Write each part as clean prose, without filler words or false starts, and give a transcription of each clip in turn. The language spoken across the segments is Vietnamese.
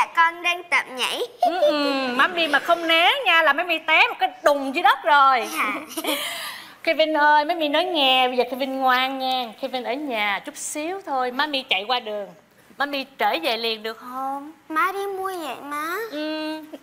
Dạ con đang tập nhảy. Mami mà không né nha là Mami té một cái đùng dưới đất rồi. Kevin ơi, Mami nói nghe, bây giờ Kevin ngoan nha. Kevin ở nhà chút xíu thôi, Mami chạy qua đường. Mami trở về liền được không? Má đi mua vậy má.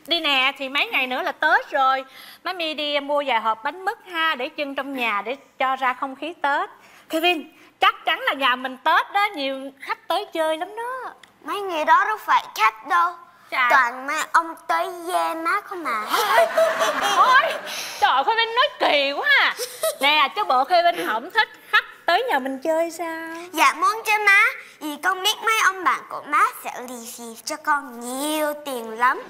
Đi nè, thì mấy ngày nữa là Tết rồi. Mami đi mua vài hộp bánh mứt ha, để chưng trong nhà để cho ra không khí Tết. Kevin, chắc chắn là nhà mình Tết đó, nhiều khách tới chơi lắm đó. Mấy người đó đâu phải khách đâu. Chà. Toàn mà ông tới dê má không mà. Ôi, trời ơi, Kevin nói kỳ quá à. Nè, chứ bộ Kevin không thích khách tới nhà mình chơi sao? Dạ muốn chứ má. Vì con biết mấy ông bạn của má sẽ review cho con nhiều tiền lắm.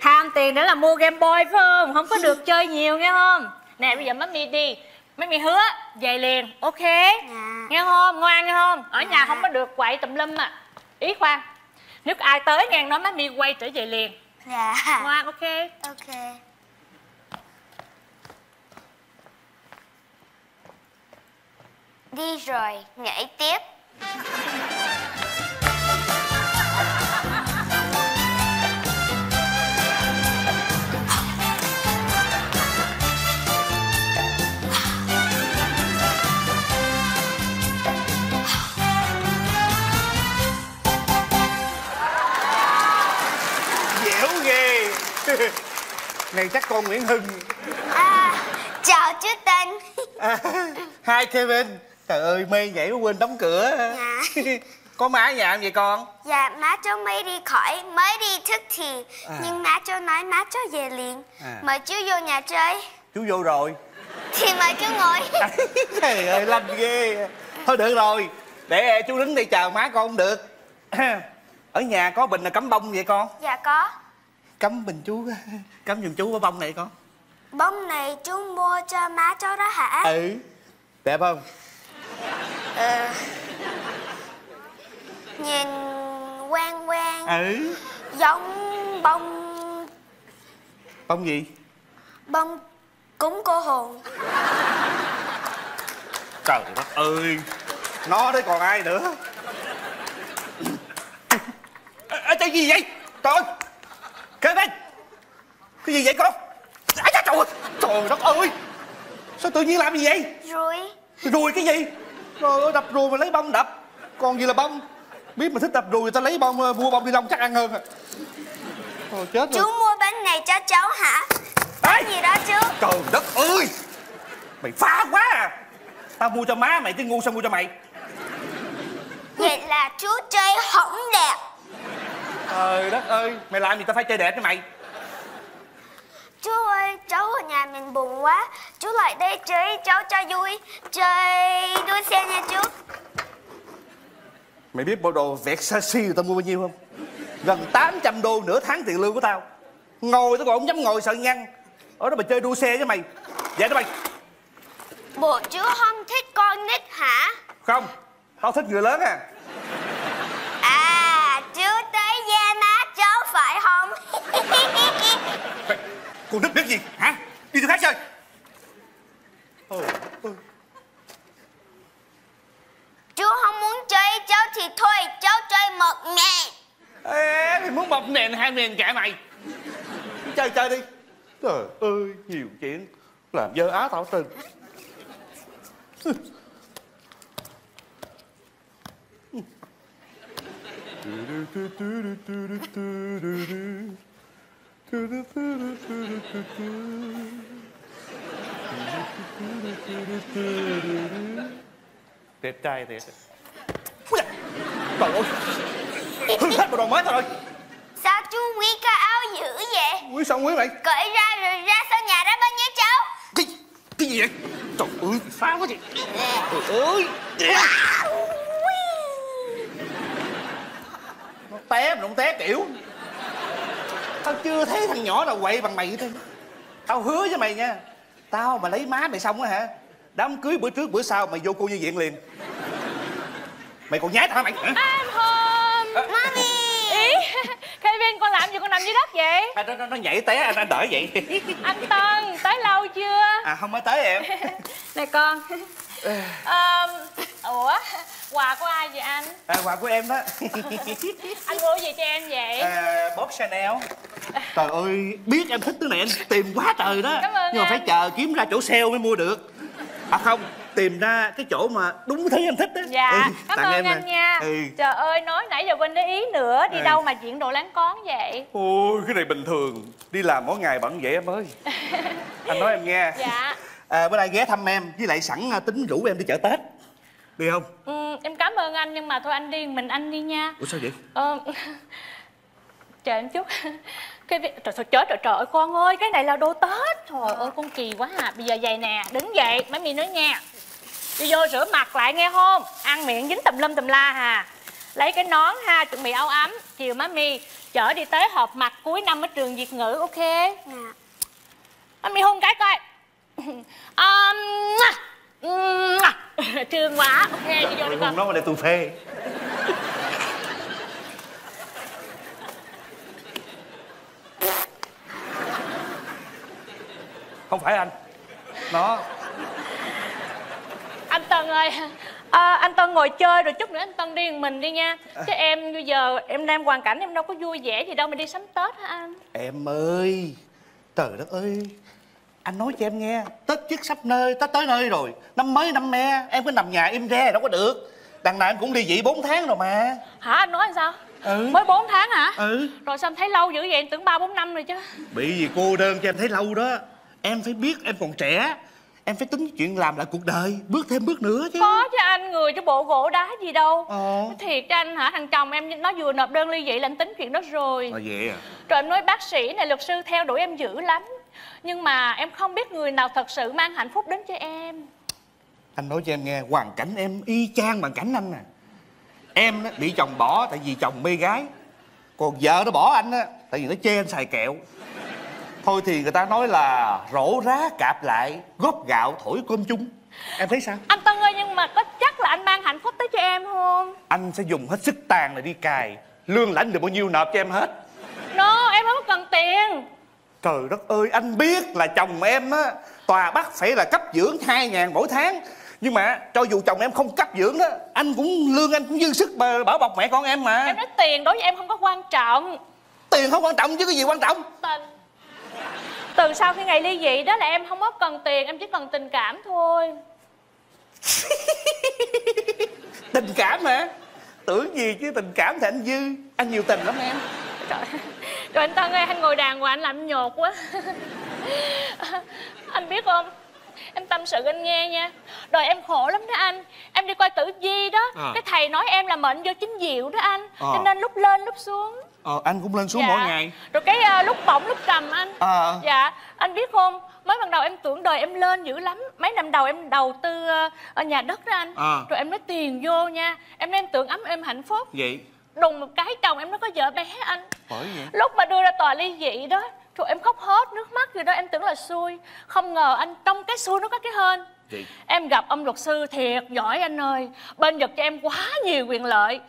Ham tiền nữa là mua Game Boy phải không? Không có được chơi nhiều nghe không? Nè bây giờ Mami đi, Mami hứa về liền, ok? Dạ. Nghe không? Ngoan nghe không? Ở nhà không có được quậy tùm lum à. Ý khoan, nếu ai tới ngang nói Mami quay trở về liền. Dạ. Ngoan, ok? Ok. Đi rồi, nhảy tiếp. Dẻo ghê. Này chắc con Nguyễn Hưng. Chào chú Tân. Hi Kevin. Trời ơi, mê nhảy quên đóng cửa. Dạ. Có má ở nhà không vậy con? Dạ, má cháu mới đi khỏi, mới đi thức thì nhưng má cháu nói má cháu về liền. Mời chú vô nhà chơi. Chú vô rồi. Thì mời chú ngồi. Trời ơi, lanh ghê. Thôi được rồi, để chú đứng đây chào má con không được. Ở nhà có bình là cắm bông vậy con? Dạ có. Cắm bình chú, cắm giùm chú cái bông này con. Bông này chú mua cho má cháu đó hả? Ừ. Đẹp không? Nhìn quen quen. Giống bông. Bông gì? Bông cúng cô hồn. Trời đất ơi, nó đấy còn ai nữa. Cái gì vậy? Trời ơi, Kevin, cái gì vậy con? Trời đất ơi, sao tự nhiên làm gì vậy? Rùi. Rùi cái gì? Trời ơi, đập rùi mà lấy bông đập. Còn gì là bông. Biết mà thích đập rùi, ta lấy bông, mua bông đi lông chắc ăn hơn à. Trời chết rồi. Chú mua bánh này cho cháu hả? Bánh gì đó chú? Trời đất ơi, mày phá quá à. Tao mua cho má mày chứ ngu sao mua cho mày. Vậy là chú chơi hổng đẹp. Trời đất ơi, mày làm gì tao phải chơi đẹp với mày. Chú ơi, cháu ở nhà mình buồn quá. Chú lại đây chơi cháu cho vui. Chơi đua xe nha chú. Mày biết bộ đồ Versace tao mua bao nhiêu không? Gần 800 đô nửa tháng tiền lương của tao. Ngồi tao còn không dám ngồi sợ nhăn. Ở đó mà chơi đua xe với mày. Dạ đó mày. Bộ chú không thích con nít hả? Không, tao thích người lớn à. À, chú tới da má cháu phải không? Cô nít biết gì hả? Đi chỗ khác chơi. Chú không muốn chơi cháu thì thôi, cháu chơi mọt nền. Ê, mày muốn mọt nền hai nền kệ mày. Chơi chơi đi. Trời ơi, nhiều chuyện làm dơ á tao trừng. Đẹp trai thiệt. Trời ơi, hư hết bộ đồ mới thôi. Sao chú Nguyễn cái áo dữ vậy? Nguyễn sao Nguyễn vậy? Cởi ra rồi ra sau nhà đó bác nhé cháu. Cái gì vậy? Trời ơi, phá quá vậy. Trời ơi, nó té mà nó té kiểu. Tao chưa thấy thằng nhỏ nào quậy bằng mày hết trơn. Tao hứa với mày nha, tao mà lấy má mày xong á hả, đám cưới bữa trước bữa sau mày vô cô nhi viện liền. Mày còn nhái tao hả mày? Em không. Mami. Ý, Kevin con làm gì con nằm dưới đất vậy? À, nó nhảy té anh đỡ vậy. Anh Tân tới lâu chưa? À không mới tới em. Này con, Ủa, quà của ai vậy anh? À, quà của em đó. Anh mua gì cho em vậy? À, bóp Chanel. Trời ơi, biết em thích thứ này anh tìm quá trời đó. Cảm ơn. Nhưng mà phải chờ kiếm ra chỗ sale mới mua được. À không, tìm ra cái chỗ mà đúng thứ em thích đó. Dạ, cảm ơn anh nha. Trời ơi, nói nãy giờ quên để ý nữa. Đi đâu mà chuyện đồ láng con vậy? Ôi, cái này bình thường. Đi làm mỗi ngày bận vậy em ơi. Anh nói em nghe. Dạ. À, bữa nay ghé thăm em, với lại sẵn tính rủ em đi chợ Tết. Đi không? Ừ, em cảm ơn anh nhưng mà thôi anh đi mình anh đi nha. Ủa sao vậy? Chờ em chút. Cái việc... Trời chết trời trời ơi con ơi, cái này là đồ Tết. Trời ơi con kỳ quá à. Bây giờ vậy nè, đứng dậy, mấy mì nói nha. Đi vô rửa mặt lại nghe không? Ăn miệng dính tùm la hà. Lấy cái nón ha, chuẩn bị áo ấm. Chiều má mi chở đi tới họp mặt cuối năm ở trường Việt ngữ, ok? Dạ. Má mi hôn cái coi. Thương quá, ok đi vô đi con. Nó mà để tù phê. Không phải anh. Nó. Anh Tân ơi, anh Tân ngồi chơi rồi chút nữa anh Tân đi mình đi nha. Chứ em bây giờ em đang hoàn cảnh em đâu có vui vẻ gì đâu mà đi sắm Tết hả anh? Em ơi, trời đất ơi. Anh nói cho em nghe, Tết chức sắp nơi, Tết tới nơi rồi. Năm mới năm me, em cứ nằm nhà im re đâu có được. Đằng nào em cũng đi dị 4 tháng rồi mà. Hả, anh nói làm sao? Ừ. Mới 4 tháng hả? Ừ. Rồi sao em thấy lâu dữ vậy, em tưởng 3-4 năm rồi chứ. Bị gì cô đơn cho em thấy lâu đó. Em phải biết em còn trẻ. Em phải tính chuyện làm lại cuộc đời, bước thêm bước nữa chứ. Có chứ anh, người chứ bộ gỗ đá gì đâu. Thiệt cho anh hả, thằng chồng em nó vừa nộp đơn ly dị là anh tính chuyện đó rồi. À vậy à? Rồi em nói bác sĩ này luật sư theo đuổi em dữ lắm. Nhưng mà em không biết người nào thật sự mang hạnh phúc đến cho em. Anh nói cho em nghe, hoàn cảnh em y chang hoàn cảnh anh nè. Em bị chồng bỏ tại vì chồng mê gái. Còn vợ nó bỏ anh á, tại vì nó chê anh xài kẹo. Thôi thì người ta nói là rổ rá cạp lại, góp gạo thổi cơm chung. Em thấy sao? Anh Tân ơi, nhưng mà có chắc là anh mang hạnh phúc tới cho em không? Anh sẽ dùng hết sức tàn là đi cài. Lương lãnh được bao nhiêu nộp cho em hết. No, em không cần tiền. Trời đất ơi, anh biết là chồng em á, tòa bắt phải là cấp dưỡng 2.000 mỗi tháng. Nhưng mà cho dù chồng em không cấp dưỡng đó, anh cũng lương anh cũng dư sức bảo bọc mẹ con em mà. Em nói tiền đối với em không có quan trọng. Tiền không quan trọng chứ cái gì quan trọng? Tình. Từ sau khi ngày ly dị đó là em không có cần tiền, em chỉ cần tình cảm thôi. Tình cảm hả? Tưởng gì chứ tình cảm thì anh dư. Anh nhiều tình lắm em. Trời. Rồi anh Tân ơi, anh ngồi đàng hoàng anh làm nhột quá. Anh biết không, em tâm sự anh nghe nha. Rồi em khổ lắm đó anh. Em đi coi tử vi đó cái thầy nói em là mệnh vô chính diệu đó anh. Cho nên lúc lên lúc xuống. Anh cũng lên xuống mỗi ngày. Rồi cái lúc bổng lúc trầm anh. Dạ. Anh biết không, mới ban đầu em tưởng đời em lên dữ lắm. Mấy năm đầu em đầu tư ở nhà đất đó anh. Rồi em nói tiền vô nha. Em nên tưởng ấm em hạnh phúc. Vậy đùng một cái chồng em nó có vợ bé anh. Bởi vậy? Lúc mà đưa ra tòa ly dị đó, trời em khóc hết nước mắt rồi đó, em tưởng là xui. Không ngờ anh, trong cái xui nó có cái hên. Vậy? Em gặp ông luật sư thiệt giỏi anh ơi. Bên Nhật cho em quá nhiều quyền lợi.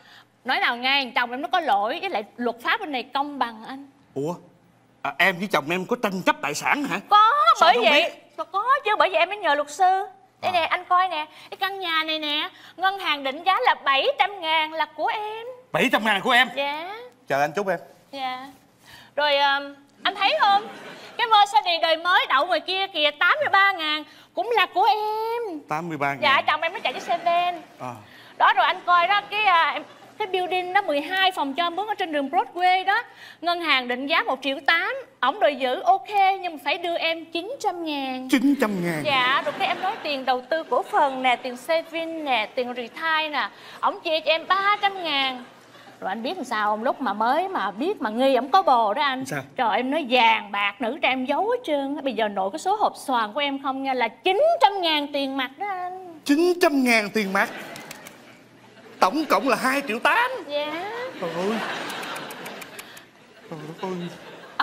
Nói nào nghe, chồng em nó có lỗi, với lại luật pháp bên này công bằng anh. Ủa? À, em với chồng em có tranh chấp tài sản hả? Có, bởi vậy có chứ, bởi vậy em mới nhờ luật sư. Đây nè, anh coi nè, cái căn nhà này nè, ngân hàng định giá là 700.000 là của em. 700.000 của em? Dạ. Chờ anh chút em. Dạ. Rồi anh thấy không? Cái Mercedes đời mới đậu ngoài kia kìa, 83.000 cũng là của em. 83.000. Dạ, chồng em nó chạy chiếc xe ven. Đó rồi anh coi đó, cái building đó 12 phòng cho mướn ở trên đường Broadway đó. Ngân hàng định giá 1,8 triệu. Ổng đòi giữ ok nhưng mà phải đưa em 900.000. 900.000? Dạ, rồi cái em nói tiền đầu tư cổ phần nè, tiền saving nè, tiền retire nè. Ổng chia cho em 300.000. Rồi anh biết làm sao không? Lúc mà mới mà biết mà nghi ổng có bồ đó anh. Sao? Trời em nói vàng bạc nữ trai em giấu hết trơn. Bây giờ nội cái số hộp xoàn của em không nha là 900.000 tiền mặt đó anh. 900.000 tiền mặt? Tổng cộng là 2,8 triệu. Dạ. Trời ơi. Trời ơi.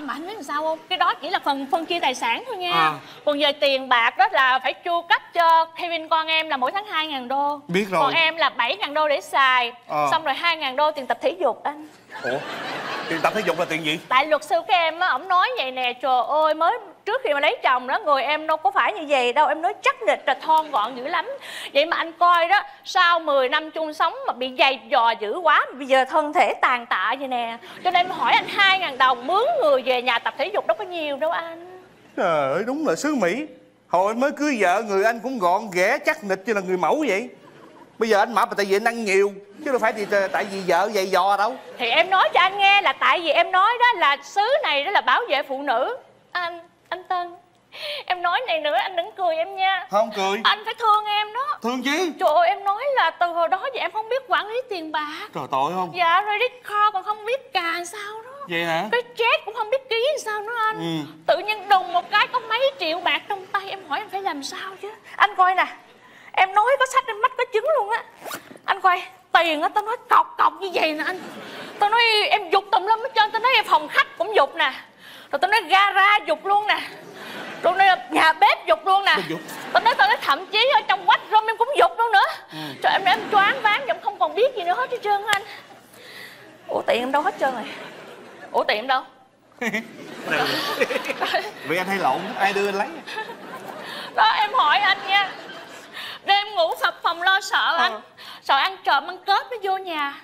Mà anh biết làm sao không? Cái đó chỉ là phần phân chia tài sản thôi nha. Còn về tiền bạc đó là phải chu cấp cho Kevin con em là mỗi tháng 2.000 đô. Biết rồi. Còn em là 7.000 đô để xài. Xong rồi 2.000 đô tiền tập thể dục anh. Ủa? Tiền tập thể dục là tiền gì? Tại luật sư của em á, ổng nói vậy nè. Trời ơi, mới trước khi mà lấy chồng đó, người em đâu có phải như vậy đâu. Em nói chắc nịch là thon gọn dữ lắm. Vậy mà anh coi đó, sau 10 năm chung sống mà bị dày dò dữ quá, bây giờ thân thể tàn tạ vậy nè. Cho nên em hỏi anh 2.000 đồng mướn người về nhà tập thể dục đâu có nhiều đâu anh. Trời ơi, đúng là xứ Mỹ. Hồi mới cưới vợ người anh cũng gọn ghẻ chắc nịch như là người mẫu vậy. Bây giờ anh mập là tại vì anh ăn nhiều, chứ đâu phải thì tại vì vợ dày dò đâu. Thì em nói cho anh nghe là tại vì em nói đó là xứ này đó là bảo vệ phụ nữ. Anh Tân, em nói này nữa anh đừng cười em nha. Không cười. Anh phải thương em đó. Thương chứ. Trời ơi, em nói là từ hồi đó giờ em không biết quản lý tiền bạc. Trời tội không. Dạ rồi đi kho còn không biết cà sao đó. Vậy hả? Cái chết cũng không biết ký sao nữa anh. Tự nhiên đùng một cái có mấy triệu bạc trong tay, em hỏi anh phải làm sao chứ. Anh coi nè, em nói có sách em mắc có chứng luôn á. Anh coi, tiền á, tao nói cọc cọc như vậy nè anh. Tao nói em dục tùm lum hết trơn, tao nói em phòng khách cũng dục nè. Rồi tao nói gara dục luôn nè. Rồi nói nhà bếp dục luôn nè. Tao nói thậm chí ở trong quách room em cũng dục luôn nữa. Trời, em choáng váng, em không còn biết gì nữa hết trơn anh. Ủa tiền em đâu hết trơn rồi. Ủa tiền em đâu? Vì anh hay lộn, ai đưa anh lấy. Đó, em hỏi anh nha. Đêm ngủ phập phòng lo sợ anh. Sợ ăn trộm ăn cướp nó vô nhà.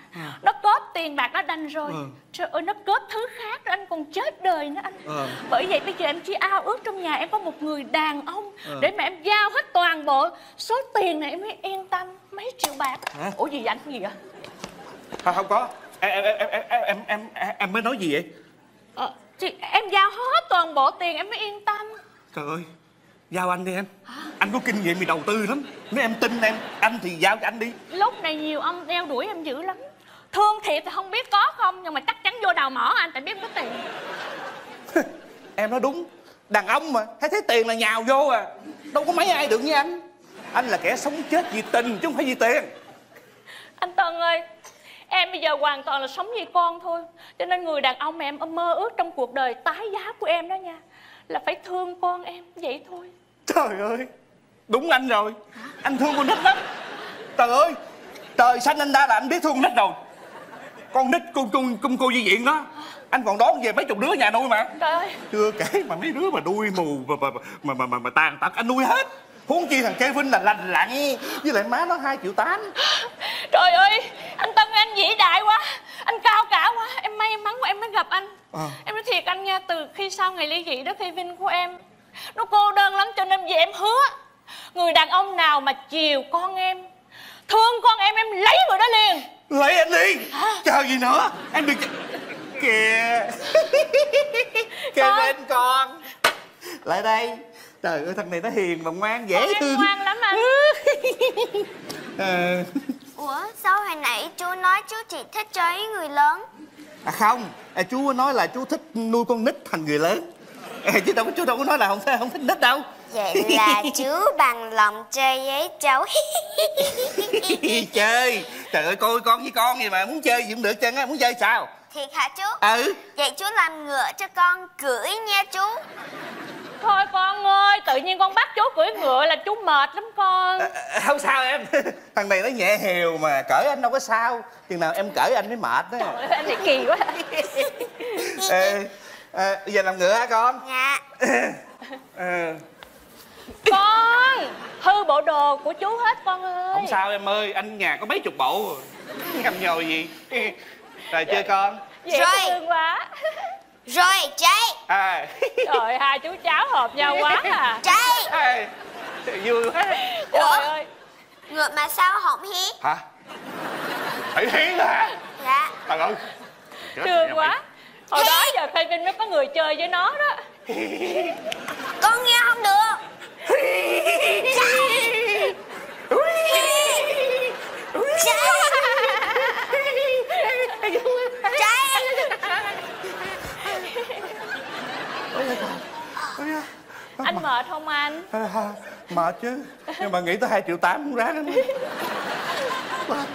Nó cướp tiền bạc nó đành rồi. Trời ơi, nó cướp thứ khác đó, anh còn chết đời nữa anh. Bởi vậy bây giờ em chỉ ao ước trong nhà em có một người đàn ông để mà em giao hết toàn bộ số tiền này em mới yên tâm. Mấy triệu bạc. Ủa gì vậy anh, cái gì vậy? Không có. Em mới nói gì vậy? Chị, em giao hết toàn bộ tiền em mới yên tâm. Trời ơi, giao anh đi em. Anh có kinh nghiệm về đầu tư lắm. Nếu em tin em, anh thì giao cho anh đi. Lúc này nhiều ông đeo đuổi em dữ lắm. Thương thiệt thì không biết có không, nhưng mà chắc chắn vô đào mỏ anh, tại biết em có tiền. Em nói đúng. Đàn ông mà, thấy tiền là nhào vô à. Đâu có mấy ai được như anh. Anh là kẻ sống chết vì tình chứ không phải vì tiền. Anh Tân ơi, em bây giờ hoàn toàn là sống vì con thôi. Cho nên người đàn ông mà em mơ ước trong cuộc đời tái giá của em đó nha, là phải thương con em, vậy thôi. Trời ơi, đúng anh rồi. Anh thương con nít lắm. Trời ơi, trời xanh anh ra là anh biết thương con nít rồi. Con nít cô Di Viện đó, anh còn đón về mấy chục đứa nhà nuôi mà. Trời ơi, chưa kể mà mấy đứa mà đuôi mù mà tàn tật anh nuôi hết. Huống chi thằng Kevin là lành lặn, với lại má nó 2,8 triệu. Trời ơi, anh Tân anh vĩ đại quá, anh cao cả quá. Em may mắn quá em mới gặp anh. Em nói thiệt anh nha, từ khi sau ngày ly dị đó, Kevin của em nó cô đơn lắm, cho nên về em hứa người đàn ông nào mà chiều con em, thương con em lấy người đó liền. Lấy anh đi. Chờ gì nữa, em đừng kìa. Kevin con lại đây. Trời ơi, thằng này nó hiền mà ngoan, dễ thương. Ngoan lắm anh. Ủa, sao hồi nãy chú nói chú chỉ thích chơi với người lớn? Không, chú nói là chú thích nuôi con nít thành người lớn. Chứ chú đâu có nói là không thích nít đâu. Vậy là chú bằng lòng chơi với cháu. Chơi. Trời ơi, coi con với con gì mà muốn chơi gì cũng được chứ, muốn chơi sao? Thiệt hả chú? Vậy chú làm ngựa cho con cưỡi nha chú. Thôi con ơi, tự nhiên con bắt chú cưỡi ngựa là chú mệt lắm con. Không sao em. Thằng này nó nhẹ hiều mà, cởi anh đâu có sao. Chừng nào em cởi anh mới mệt đó. Trời ơi, anh này kỳ quá. Bây giờ làm ngựa hả con? Dạ. Con hư bộ đồ của chú hết con ơi. Không sao em ơi, anh nhà có mấy chục bộ ngầm nhồi gì. Rồi chơi con. Dễ thương quá. Rồi cháy. Trời, hai chú cháu hợp nhau quá à. Cháy. Vui quá. Trời ơi, ngựa mà sao không hiến? Hả? Phải hiến hả? Dạ. Trời ơi, thương quá. Hồi đó giờ Phi Vinh mới có người chơi với nó đó. Con nghe không được. Cháy. Cháy. Cháy. Anh mệt không anh? Mệt chứ, nhưng mà nghĩ tới 2,8 triệu cũng ráng lắm.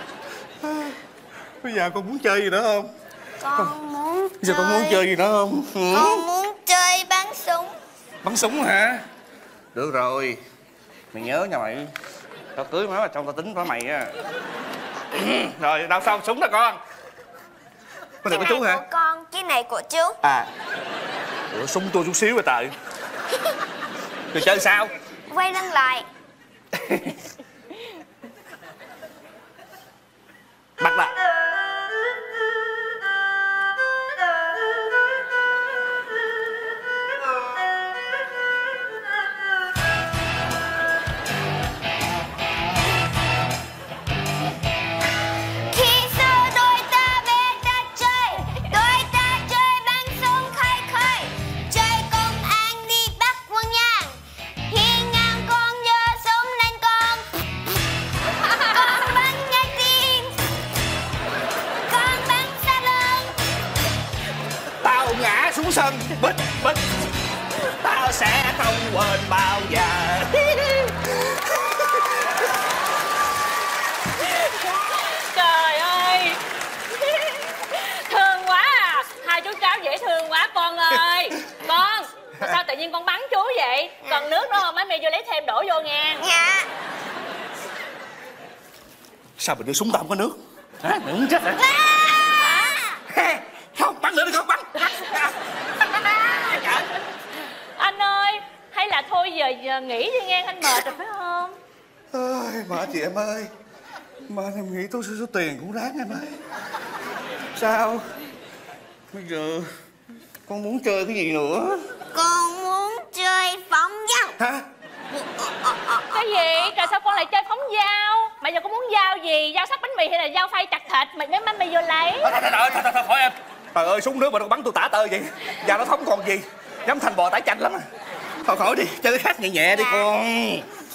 Bây giờ con muốn chơi gì nữa không? Con muốn chơi gì nữa không? Con muốn chơi bắn súng. Bắn súng hả? Được rồi, mày nhớ nha mày. Tao cưới má mà trong tao tính với mày á. Rồi, đau xong súng đó con. Có thể có chú hả? Của con, cái này của chú. À. Ủa súng tôi chút xíu rồi trời. Rồi chơi sao? Quay lưng lại. Mặt lại. Sao mình đưa súng tao không có nước hả? Mày uống chết hả? Không bắn nữa đi, không bắn. Anh ơi, hay là thôi giờ nghỉ đi nghe, anh mệt rồi phải không? Ơi mệt chị em ơi, mà em nghĩ tôi số tiền cũng ráng em ơi. Sao bây giờ con muốn chơi cái gì nữa? Con muốn chơi phóng dao. Hả? Cái gì? Trời sao con lại chơi phóng dao? Mà giờ có muốn dao gì? Dao sắc bánh mì hay là dao phay chặt thịt? Mày nếu mày vô lấy. Thôi khỏi em. Trời ơi súng nước mà nó bắn tôi tả tơi vậy. Dao nó thống còn gì. Nhắm thành bò tải chanh lắm à. Thôi khỏi đi, chơi cái khác nhẹ nhẹ đi con.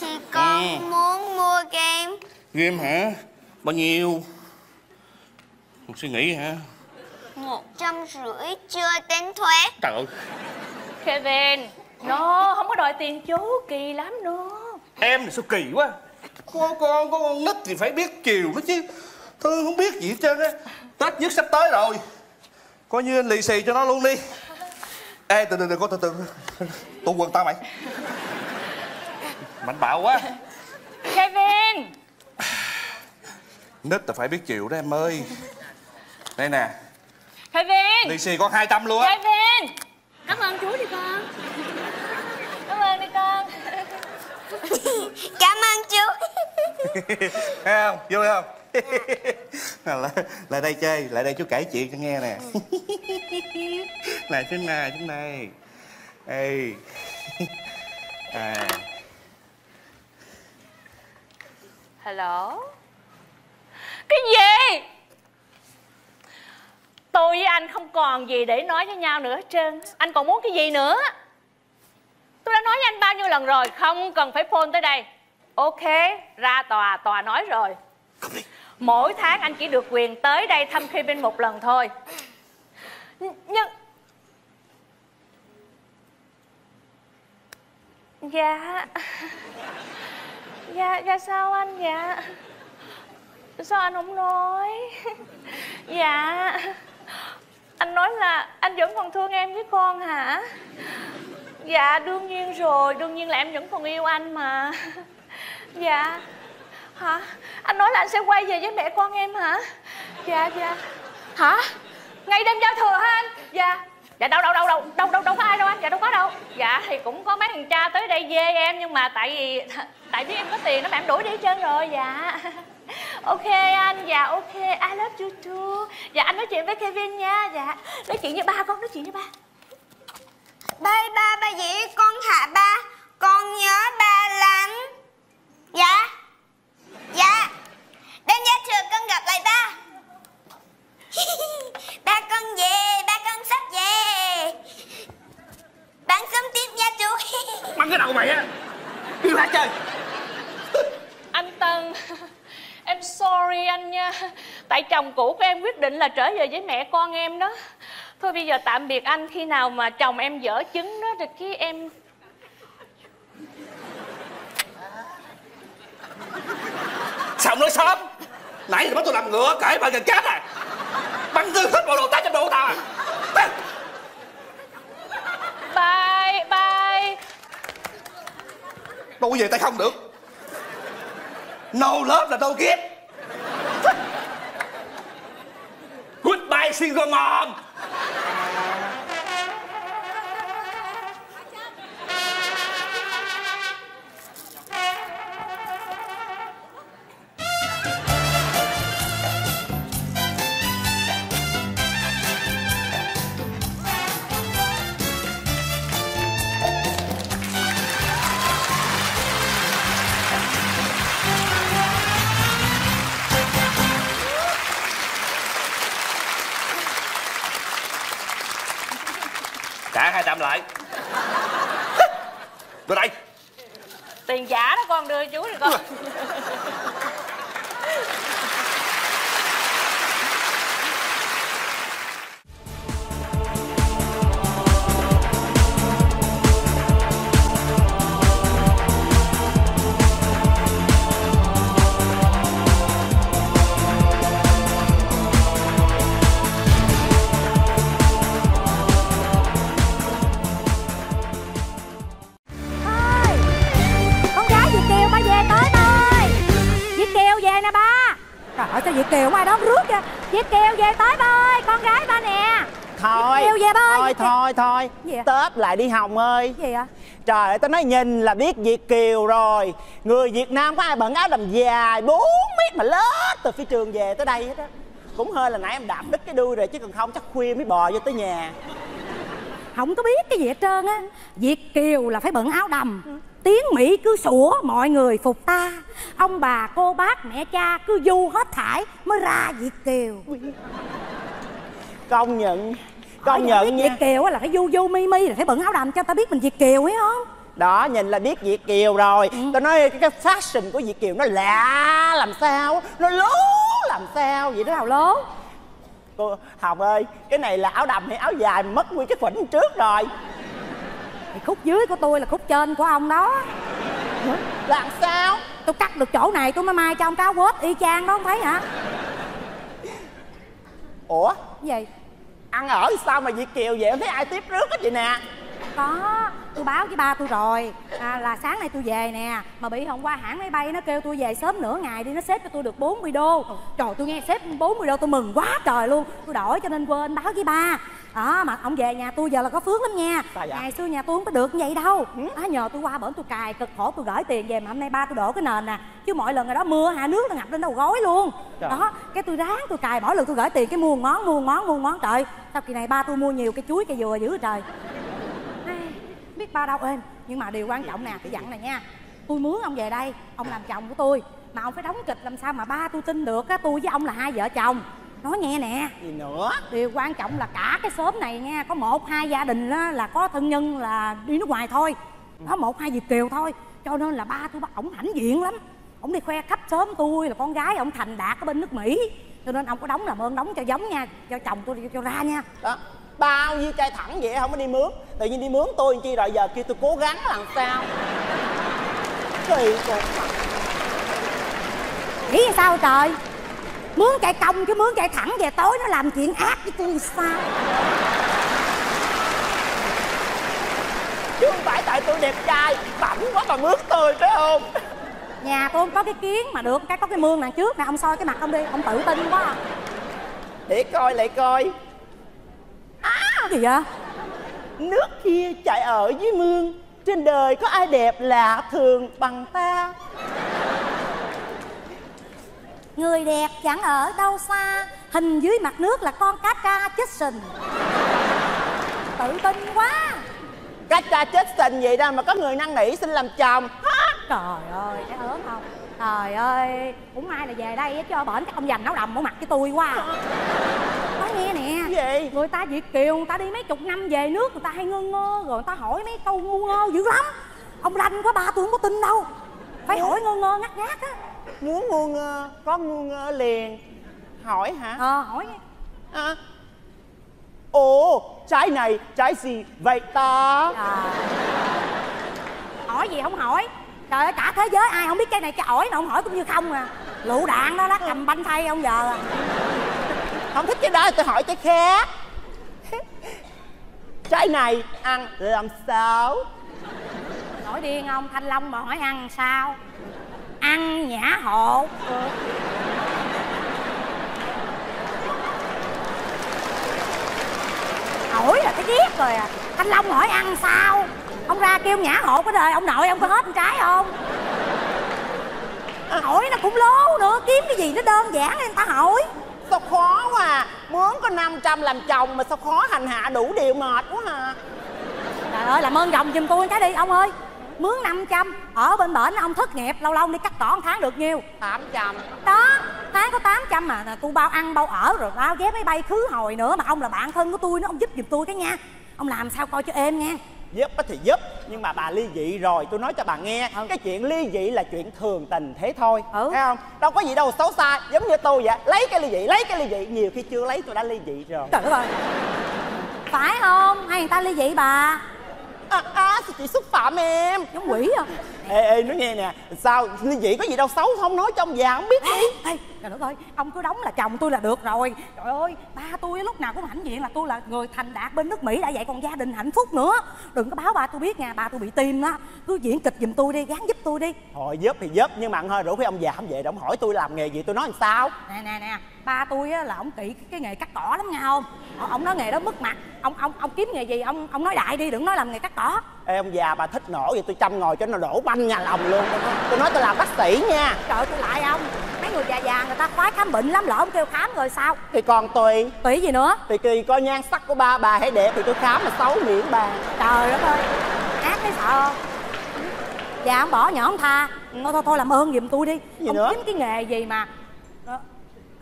Thì con muốn mua game. Game hả? Bao nhiêu? Một suy nghĩ hả? 150 chưa tính thuế. Trời ơi Kevin. No, không có đòi tiền chú, kỳ lắm nữa. Em này sao kỳ quá. Con nít thì phải biết chiều nó chứ. Tôi không biết gì hết trơn á. Tết nhất sắp tới rồi, coi như anh lì xì cho nó luôn đi. Ê, từ con từ tụi quần tao mày. Mạnh bạo quá Kevin. Nít là phải biết chiều đó em ơi. Đây nè Kevin. Lì xì con 200 luôn á Kevin. Cảm ơn chú đi con. Cảm ơn đi con. Cảm ơn chú. Thấy không? Vui không? À. Lại đây chơi, lại đây chú kể chuyện cho nghe nè. Lại trên này, trên này. Ê. À. Hello. Cái gì? Tôi với anh không còn gì để nói với nhau nữa hết trơn. Anh còn muốn cái gì nữa? Tôi đã nói với anh bao nhiêu lần rồi, không cần phải phone tới đây. Ok, ra tòa, tòa nói rồi. Mỗi tháng anh chỉ được quyền tới đây thăm Kevin một lần thôi. Nhưng... Dạ... Dạ sao anh dạ? Sao anh không nói? Dạ... Anh nói là anh vẫn còn thương em với con hả? Dạ đương nhiên rồi, đương nhiên là em vẫn còn yêu anh mà. Dạ. Hả? Anh nói là anh sẽ quay về với mẹ con em hả? Dạ dạ. Hả? Ngay đêm giao thừa hả anh? Dạ. Dạ đâu có ai đâu anh, dạ đâu có đâu. Dạ thì cũng có mấy thằng cha tới đây dê em, nhưng mà tại biết em có tiền nó mà em đuổi đi hết trơn rồi. Dạ. Ok anh, dạ ok, I love you too. Dạ anh nói chuyện với Kevin nha, dạ. Nói chuyện với ba con, nói chuyện với ba. Ba dĩ con hả ba? Con nhớ ba lắm. Dạ. Dạ. Đến gia trường con gặp lại ba. Ba con về, ba con sắp về. Bán sớm tiếp nha chú. Bắn cái đầu mày á. Đi ra chơi. Anh Tân, em sorry anh nha. Tại chồng cũ của em quyết định là trở về với mẹ con em đó. Thôi bây giờ tạm biệt anh, khi nào mà chồng em dở chứng đó thì khi em... Sao nói sớm? Nãy thì bắt tôi làm ngựa, kể bà gần chết à. Bắn tư hết bộ đồ tá trong đồ của tao à. Bye, bye. Đâu có về tay không được. No lớp là no kiếp. Goodbye ai xin con mồm. Lại đưa đây tiền giả đó con, đưa chú rồi con. Kiều ngoài đó rước kìa. Chị Kiều về tới ba ơi, con gái ba nè. Thôi Kiều về ba ơi. Thôi Tết lại đi Hồng ơi. Gì ạ? Trời ơi, tao nói nhìn là biết Việt Kiều rồi. Người Việt Nam có ai bận áo đầm dài 4 mét mà lết từ phi trường về tới đây hết á. Cũng hơi là nãy em đạp đứt cái đuôi rồi, chứ còn không chắc khuya mới bò vô tới nhà. Không có biết cái gì hết trơn á. Việt Kiều là phải bận áo đầm. Tiếng Mỹ cứ sủa mọi người phục ta. Ông bà, cô bác, mẹ cha cứ du hết thải mới ra Việt Kiều. Công nhận nha. Việt Kiều là phải du mi là phải bận áo đầm cho ta biết mình Việt Kiều ấy không? Đó, nhìn là biết Việt Kiều rồi. Tao nói cái fashion của Việt Kiều nó lạ làm sao, nó lố làm sao vậy đó. Nào lố? Cô Hồng ơi, cái này là áo đầm hay áo dài mất nguyên cái phỉnh trước rồi. Thì khúc dưới của tôi là khúc trên của ông đó. Làm sao? Tôi cắt được chỗ này tôi mới mai cho ông cáo quết y chang đó, không thấy hả? Ủa? Gì? Ăn ở sao mà Việt Kiều vậy, không thấy ai tiếp rước hết vậy nè? Có, tôi báo với ba tôi rồi là sáng nay tôi về nè. Mà bị hôm qua hãng máy bay nó kêu tôi về sớm nửa ngày đi, nó xếp cho tôi được 40 đô. Trời, tôi nghe xếp 40 đô tôi mừng quá trời luôn. Tôi đổi cho nên quên báo với ba. Mà ông về nhà tôi giờ là có phước lắm nha. Dạ? Ngày xưa nhà tôi không có được như vậy đâu. Nhờ tôi qua bển tôi cài cực khổ tôi gửi tiền về, mà hôm nay ba tôi đổ cái nền nè. Chứ mỗi lần ngày đó mưa hạ nước nó ngập lên đầu gối luôn. Trời. Đó, cái tôi ráng tôi cài, mỗi lần tôi gửi tiền cái mua ngón. Trời, sau kỳ này ba tôi mua nhiều cái chuối cây dừa dữ trời. Biết bao đâu em. Nhưng mà điều quan trọng nè, cái dặn này nha. Tôi mướn ông về đây, ông làm chồng của tôi. Mà ông phải đóng kịch làm sao mà ba tôi tin được á. Tôi với ông là hai vợ chồng. Nói nghe nè. Gì nữa? Điều quan trọng là cả cái xóm này nha, có 1-2 gia đình á, là có thân nhân là đi nước ngoài thôi. Có 1-2 Việt Kiều thôi. Cho nên là ba tôi bắt ổng hãnh diện lắm. Ổng đi khoe khắp xóm tôi là con gái ổng thành đạt ở bên nước Mỹ. Cho nên ông có đóng làm ơn đóng cho giống nha, cho chồng tôi cho ra nha. Đó. Bao nhiêu trai thẳng vậy không có đi mướn, tự nhiên đi mướn tôi chi rồi giờ kia tôi cố gắng làm sao. Kỳ cục. Nghĩ sao trời, mướn chạy công chứ mướn chạy thẳng về tối nó làm chuyện ác với tôi sao. Chứ không phải tại tôi đẹp trai bẩm quá mà mướn tôi phải không? Nhà tôi không có cái kiến mà được cái có cái mương đằng trước nè, ông soi cái mặt ông đi, ông tự tin quá à. Để coi lại coi. Gì vậy? Nước kia chạy ở dưới mương, trên đời có ai đẹp lạ thường bằng ta. Người đẹp chẳng ở đâu xa, hình dưới mặt nước là con cá tra chết sình. Tự tin quá. Cá tra chết sình vậy đó mà có người năn nỉ xin làm chồng. Trời ơi, cái ớn không? Trời ơi, cũng may là về đây chứ bển cái ông dành áo đầm ở mặt cái tôi quá. Nghe nè. Gì? Người ta Việt Kiều người ta đi mấy chục năm về nước người ta hay ngơ ngơ rồi người ta hỏi mấy câu ngu ngơ dữ lắm. Ông ranh quá ba tôi không có tin đâu. Phải hỏi ngơ ngơ ngắt ngát á. Muốn ngu ngơ có ngu ngơ liền. Hỏi hả? Hỏi nghe. Ồ, trái này trái gì vậy ta? Hỏi gì không hỏi. Trời ơi, cả thế giới ai không biết cái này cái ổi mà ông hỏi cũng như không à. Lựu đạn đó cầm banh thay ông giờ à. Không thích cái đó tôi hỏi cái khác. Trái này ăn làm sao? Nổi điên không? Thanh Long mà hỏi ăn sao? Ăn nhã hộ. ổi là thấy ghét rồi à. Thanh Long hỏi ăn sao, ông ra kêu nhả hộ cái đời ông nội ông có hết con trái không? Hỏi nó cũng lố nữa, kiếm cái gì nó đơn giản nên người ta hỏi. Sao khó quá à, mướn có 500 làm chồng mà sao khó hành hạ đủ điều, mệt quá à. Trời ơi, làm ơn chồng giùm tôi cái đi ông ơi. Mướn 500, ở bên bển ông thất nghiệp, lâu lâu đi cắt cỏ tháng được nhiêu? 800. Đó, tháng có 800 mà tôi bao ăn bao ở rồi bao vé máy bay khứ hồi nữa. Mà ông là bạn thân của tôi nó, ông giúp giùm tôi cái nha. Ông làm sao coi cho êm nha. Giúp thì giúp, nhưng mà bà ly dị rồi, tôi nói cho bà nghe. Cái chuyện ly dị là chuyện thường tình thế thôi, thấy không? Đâu có gì đâu xấu xa, giống như tôi vậy. Lấy cái ly dị, nhiều khi chưa lấy tôi đã ly dị rồi. Trời ơi, phải không? Hay người ta ly dị bà? Chị xúc phạm em. Giống quỷ à. Ê, nói nghe nè, sao ly dị có gì đâu xấu, không nói trong già không biết đi. Trời đất ơi, ông cứ đóng là chồng tôi là được rồi. Trời ơi, ba tôi lúc nào cũng hãnh diện là tôi là người thành đạt bên nước Mỹ đã vậy còn gia đình hạnh phúc nữa. Đừng có báo ba tôi biết nha, ba tôi bị tim đó. Cứ diễn kịch giùm tôi đi, gán giúp tôi đi. Thôi giúp thì giúp, nhưng mà ăn hơi rủ với ông già không về, ông hỏi tôi làm nghề gì tôi nói làm sao. Nè, ba tôi á là ông kỹ cái nghề cắt cỏ lắm nha không? Ông nói nghề đó mất mặt. Ông kiếm nghề gì ông nói đại đi, đừng nói làm nghề cắt cỏ. Ê ông già bà thích nổ vậy tôi chăm ngồi cho nó đổ banh nhà lòng luôn. Tôi nói tôi làm bác sĩ nha. Trời tôi lại ông. Mấy người già người ta khoái khám bệnh lắm, lỡ ông kêu khám rồi sao? Thì còn tùy. Tùy gì nữa? Tùy kỳ coi nhan sắc của ba bà hãy đẹp thì tôi khám mà xấu miệng bà. Trời đất ơi. Ác thấy sợ. Già ông bỏ nhỏ ông tha. Thôi làm ơn giùm tôi đi. Gì ông nữa? Kiếm cái nghề gì mà đó.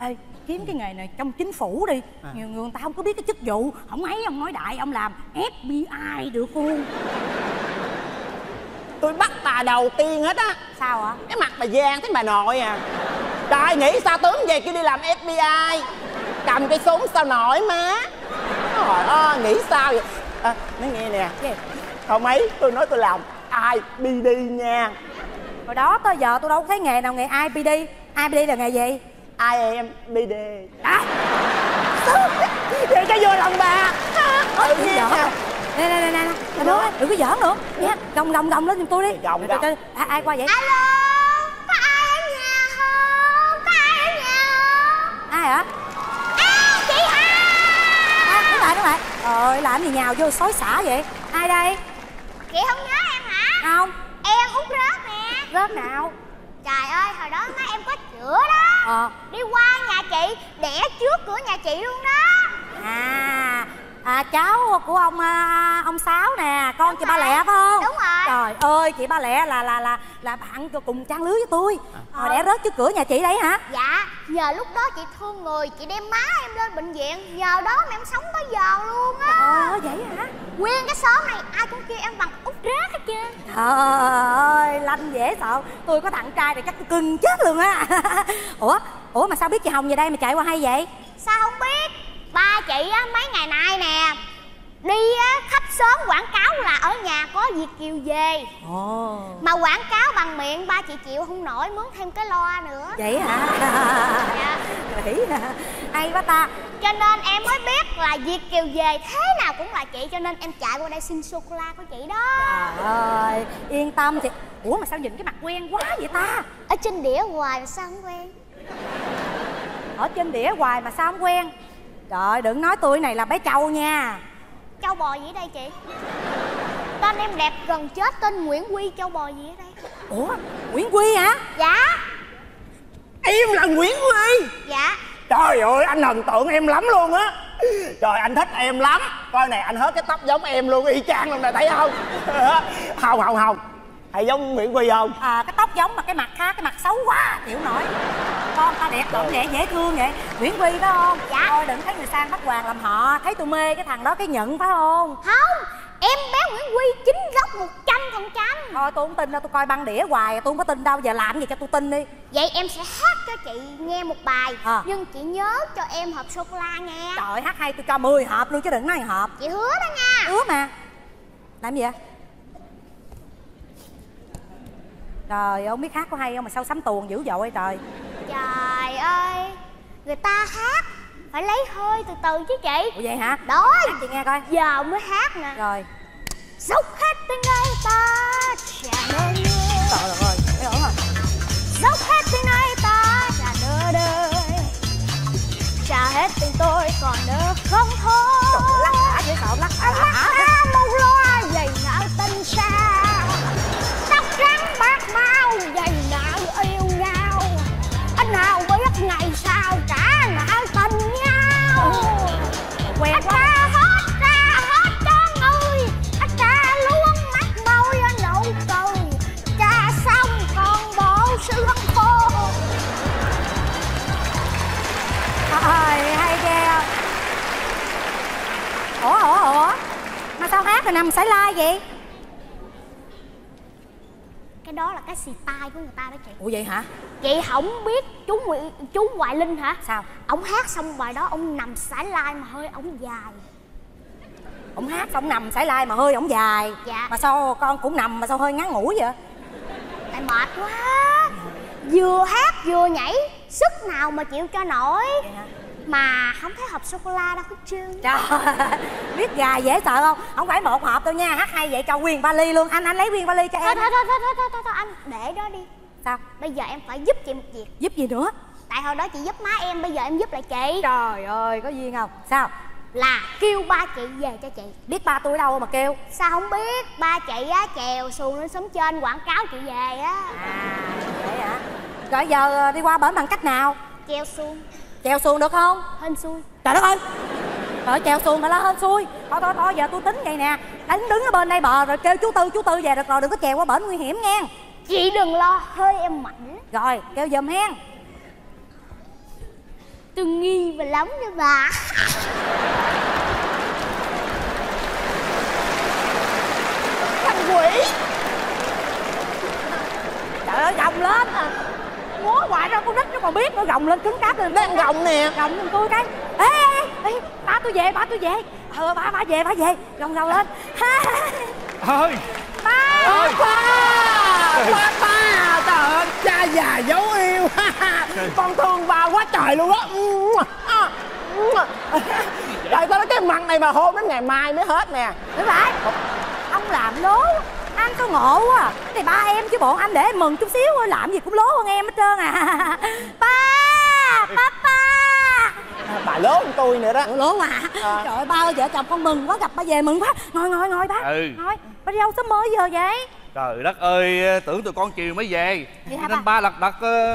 Ê kiếm cái nghề này trong chính phủ đi à. Nhiều người ta không có biết cái chức vụ, không ấy ông nói đại ông làm FBI được không? Tôi bắt bà đầu tiên hết á. Sao ạ? Cái mặt bà giang thấy bà nội à. Trời nghĩ sao tướng về kia đi làm FBI cầm cây súng sao nổi má. Trời ơi nghĩ sao vậy à, nó nghe nè không ấy tôi nói tôi làm IPD nha. Hồi đó tới giờ tôi đâu có thấy nghề nào nghề IPD là nghề gì? IMBD. À, vậy cho vô lòng bà. Ôi, nè. Đừng có giỡn nữa nha. Gồng lên giùm tôi đi. Gồng. Ai qua vậy? Alo, có ai ở nhà không? Ai hả? À, chị Hai. Đứng lại. Trời, làm gì nhào vô xối xả vậy? Ai đây? Chị không nhớ em hả? Không. Em uống rớt nè. Rớt nào? Trời ơi, hồi đó má em có chữa đó đi qua nhà chị, đẻ trước cửa nhà chị luôn đó. Cháu của ông Sáu nè, con đúng chị rồi. Ba Lẹ phải không? Đúng rồi. Trời ơi, chị Ba Lẹ là bạn cùng trang lứa với tôi. Rồi đẻ rớt trước cửa nhà chị đấy hả? Dạ, nhờ lúc đó chị thương người, chị đem má em lên bệnh viện. Nhờ đó mà em sống tới giờ luôn á. Trời ơi, vậy hả? Nguyên cái xóm này ai cũng kêu em bằng út rác hết trơn. Trời ơi, lanh dễ sợ. Tôi có thằng trai thì chắc tôi cưng chết luôn á. Ủa mà sao biết chị Hồng về đây mà chạy qua hay vậy? Sao không biết? Ba chị á, mấy ngày nay nè đi á, khắp xóm quảng cáo là ở nhà có Việt Kiều về. Mà quảng cáo bằng miệng ba chị chịu không nổi, mướn thêm cái loa nữa. Vậy hả? Dạ. Vậy hả? Hay quá ta. Cho nên em mới biết là Việt Kiều về thế nào cũng là chị, cho nên em chạy qua đây xin sô-cô-la của chị đó. Trời ơi, yên tâm chị. Ủa mà sao nhìn cái mặt quen quá vậy ta? Ở trên đĩa hoài mà sao không quen? Ở trên đĩa hoài mà sao không quen? Trời, đừng nói tôi này là bé Châu nha. Châu bò gì ở đây chị? Tên em đẹp gần chết, tên Nguyễn Huy Châu bò gì ở đây? Ủa, Nguyễn Huy hả? Dạ. Em là Nguyễn Huy? Dạ. Trời ơi, anh thần tượng em lắm luôn á. Trời, anh thích em lắm. Coi này, anh hết cái tóc giống em luôn, y chang luôn nè, thấy không? Không. Thầy giống Nguyễn Huy không? Cái tóc giống mà cái mặt khác, cái mặt xấu quá, chịu nổi. Con ta đẹp lộn vậy, dễ thương vậy. Nguyễn Huy phải không? Dạ. Thôi đừng thấy người sang bắt hoàng làm họ. Thấy tôi mê cái thằng đó cái nhận phải không? Không, em bé Nguyễn Huy chính gốc 100%. Thôi tôi không tin đâu, tôi coi băng đĩa hoài, tôi không có tin đâu. Giờ làm gì cho tôi tin đi. Vậy em sẽ hát cho chị nghe một bài. Nhưng chị nhớ cho em hộp sô-cô-la nghe. Trời, hát hay tôi cho 10 hộp luôn chứ đừng nói hộp. Chị hứa đó nha. Hứa mà. Làm gì vậy? Trời ơi, không biết hát có hay không mà sao sắm tuồng dữ dội trời. Trời ơi, người ta hát phải lấy hơi từ từ chứ chị. Ủa vậy hả? Đó. Hát chị nghe coi. Giờ mới hát nè. Rồi. Dốc hết tiếng nơi ta trà nơ nơ. Trời ơi, thấy ổn rồi. Dốc hết tiếng nơi ta trà nơ nơ. Trà hết tiếng tôi còn nơ không thôi. Trời ơi, lắc lã dễ sợ. hát hồi năm xảy lai vậy? Cái đó là cái style của người ta đó chị. Ủa vậy hả? Vậy không biết chú Hoài Linh hả? Sao? Ông hát xong bài đó ông nằm xảy lai mà hơi ổng dài. Ông hát xong nằm xảy lai mà hơi ổng dài? Dạ. Mà sao con cũng nằm mà sao hơi ngắn ngủi vậy? Tại mệt quá, vừa hát vừa nhảy sức nào mà chịu cho nổi. Mà không thấy hộp sô-cô-la đâu, cứ trương. Trời ơi, biết gà dễ sợ không? Không phải một hộp đâu nha, hát hay vậy cho nguyên vali luôn. Anh lấy nguyên vali cho em. Thôi anh để đó đi. Sao? Bây giờ em phải giúp chị một việc. Giúp gì nữa? Tại hồi đó chị giúp má em, bây giờ em giúp lại chị. Trời ơi, có duyên không? Sao? Là kêu ba chị về cho chị. Biết ba tôi đâu mà kêu? Sao không biết, ba chị á chèo xuồng lên xóm trên quảng cáo chị về á. À, vậy hả? Rồi giờ đi qua bển bằng cách nào? Chèo xuồng. Chèo xuồng được không? Hên xui. Trời đất ơi, rồi chèo xuồng phải là hên xui. Thôi giờ tôi tính vậy nè, đánh đứng ở bên đây bờ rồi kêu chú Tư về được rồi, đừng có chèo qua bển nguy hiểm nghe. Chị đừng lo, hơi em mạnh. Rồi kêu giùm hen. Tôi nghi và lắm đó bà. Thằng quỷ. Trời ơi, gồng lên à. Múa hoài ra con nít nó còn biết nữa, gồng lên cứng cáp lên. Nó ăn gồng nè. Gồng lên tôi cái. Ê, ba tôi về, ba tôi về. Ờ, ba về, ba về. Gồng đầu lên. Thôi. Ba ơi. Ba trời ơi, cha già dấu yêu. Con thương ba quá trời luôn á. Trời tao nói cái mặt này mà hôn đến ngày mai mới hết nè. Đúng vậy. Ông làm lố, anh có ngộ quá à. Cái này ba em chứ bọn anh để em mừng chút xíu thôi, làm gì cũng lố hơn em hết trơn à. Ba bà lố hơn tôi nữa đó. Ủa, lố mà à. Trời ơi, ba ơi, vợ chồng con mừng quá, gặp ba về mừng quá. Ngồi ba. Ừ. Ngồi. Ba đi đâu sớm mới giờ vậy? Trời đất ơi, tưởng tụi con chiều mới về nên ba lật đật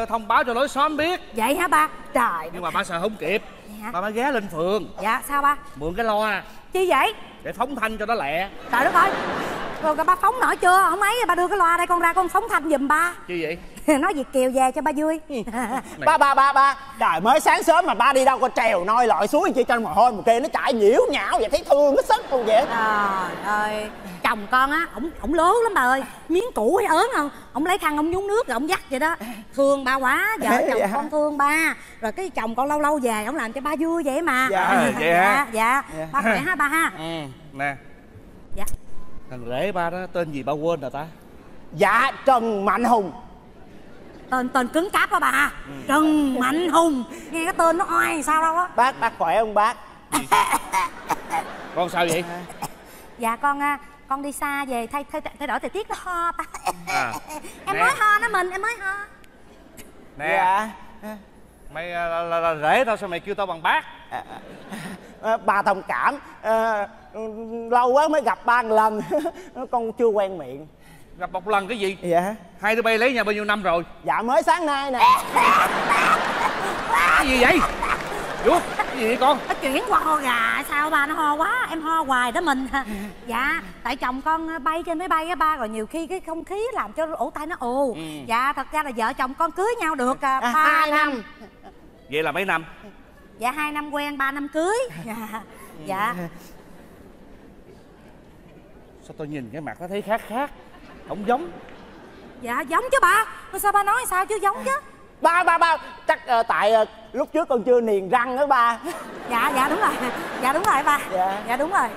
thông báo cho lối xóm biết. Vậy hả ba? Trời. Nhưng mà ba sợ không kịp, ba mới ghé lên phường. Dạ sao ba? Mượn cái loa. Chi vậy? Để phóng thanh cho nó lẹ. Trời đất ơi, rồi ba phóng nổi chưa? Không ấy, ba đưa cái loa đây con ra con phóng thanh giùm ba. Chi vậy? Nói Việt Kiều về cho ba vui. Ba trời, mới sáng sớm mà ba đi đâu, con trèo noi lội suối chi cho mồ hôi mồ kia nó chảy nhiễu nhão vậy, thấy thương nó sức luôn vậy. Trời ơi, chồng con á, ổng lố lắm bà ơi. Miếng củ hay ớn không, ổng lấy khăn ổng nhúng nước rồi ổng dắt vậy đó. Thương ba quá, vợ chồng con thương ba. Rồi cái chồng con lâu lâu về ổng làm cho ba vui vậy mà. Dạ vậy ha. Dạ. Ba khỏe ha ba ha. Nè. Dạ. Thằng rể ba đó tên gì ba quên rồi ta? Dạ Trần Mạnh Hùng. Tên cứng cáp đó bà. Trần Mạnh Hùng. Nghe cái tên nó oai sao đâu á. Bác khỏe không bác? Con sao vậy? Dạ con đi xa về thay đổi thời tiết nó ho ba. Em mới ho nó mình, em mới ho. Nè. Dạ. Mày là rể tao sao mày kêu tao bằng bác? Bà thông cảm, lâu quá mới gặp ba lần, con chưa quen miệng. Gặp một lần cái gì? Dạ. Hai đứa bay lấy nhau bao nhiêu năm rồi? Dạ mới sáng nay nè. Cái gì vậy? Ủa, cái gì vậy con? Nó chuyển qua ho gà sao ba, nó ho quá, em ho hoài đó mình. Dạ, tại chồng con bay trên máy bay á ba, rồi nhiều khi cái không khí làm cho ổ tai nó ù. Dạ, thật ra là vợ chồng con cưới nhau được 3 năm. Vậy là mấy năm? Dạ 2 năm quen, 3 năm cưới. Dạ. Sao tôi nhìn cái mặt nó thấy khác? Không giống. Dạ giống chứ ba. Sao ba nói sao chứ giống chứ? Ba chắc tại lúc trước con chưa niềng răng đó ba. Dạ đúng rồi. Dạ đúng rồi ba. Dạ đúng rồi.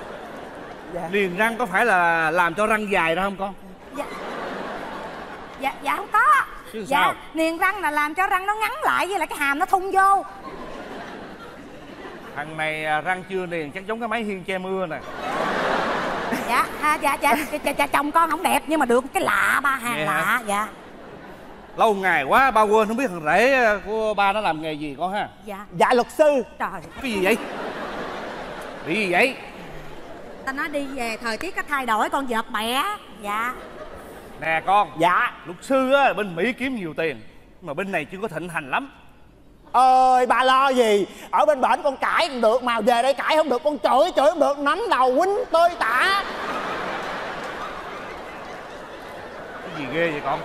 Niềng răng có phải là làm cho răng dài đó không con? Dạ không có. Chứ sao? Niềng răng là làm cho răng nó ngắn lại với lại cái hàm nó thun vô. Thằng này răng chưa liền chắc giống cái máy hiên che mưa nè. Dạ chồng con không đẹp nhưng mà được cái lạ ba, hàng lạ. Dạ lâu ngày quá ba quên, không biết thằng rể của ba nó làm nghề gì con ha? Dạ luật sư. Trời, cái gì vậy? Bị gì vậy? Ta nói đi về thời tiết có thay đổi con vợt bẻ. Dạ nè con. Dạ luật sư á, bên Mỹ kiếm nhiều tiền mà bên này chưa có thịnh hành lắm. Ơi bà lo gì, ở bên bển con cãi cũng được mà về đây cãi không được, con chửi không được, nắm đầu quýnh tơi tả. Cái gì ghê vậy con?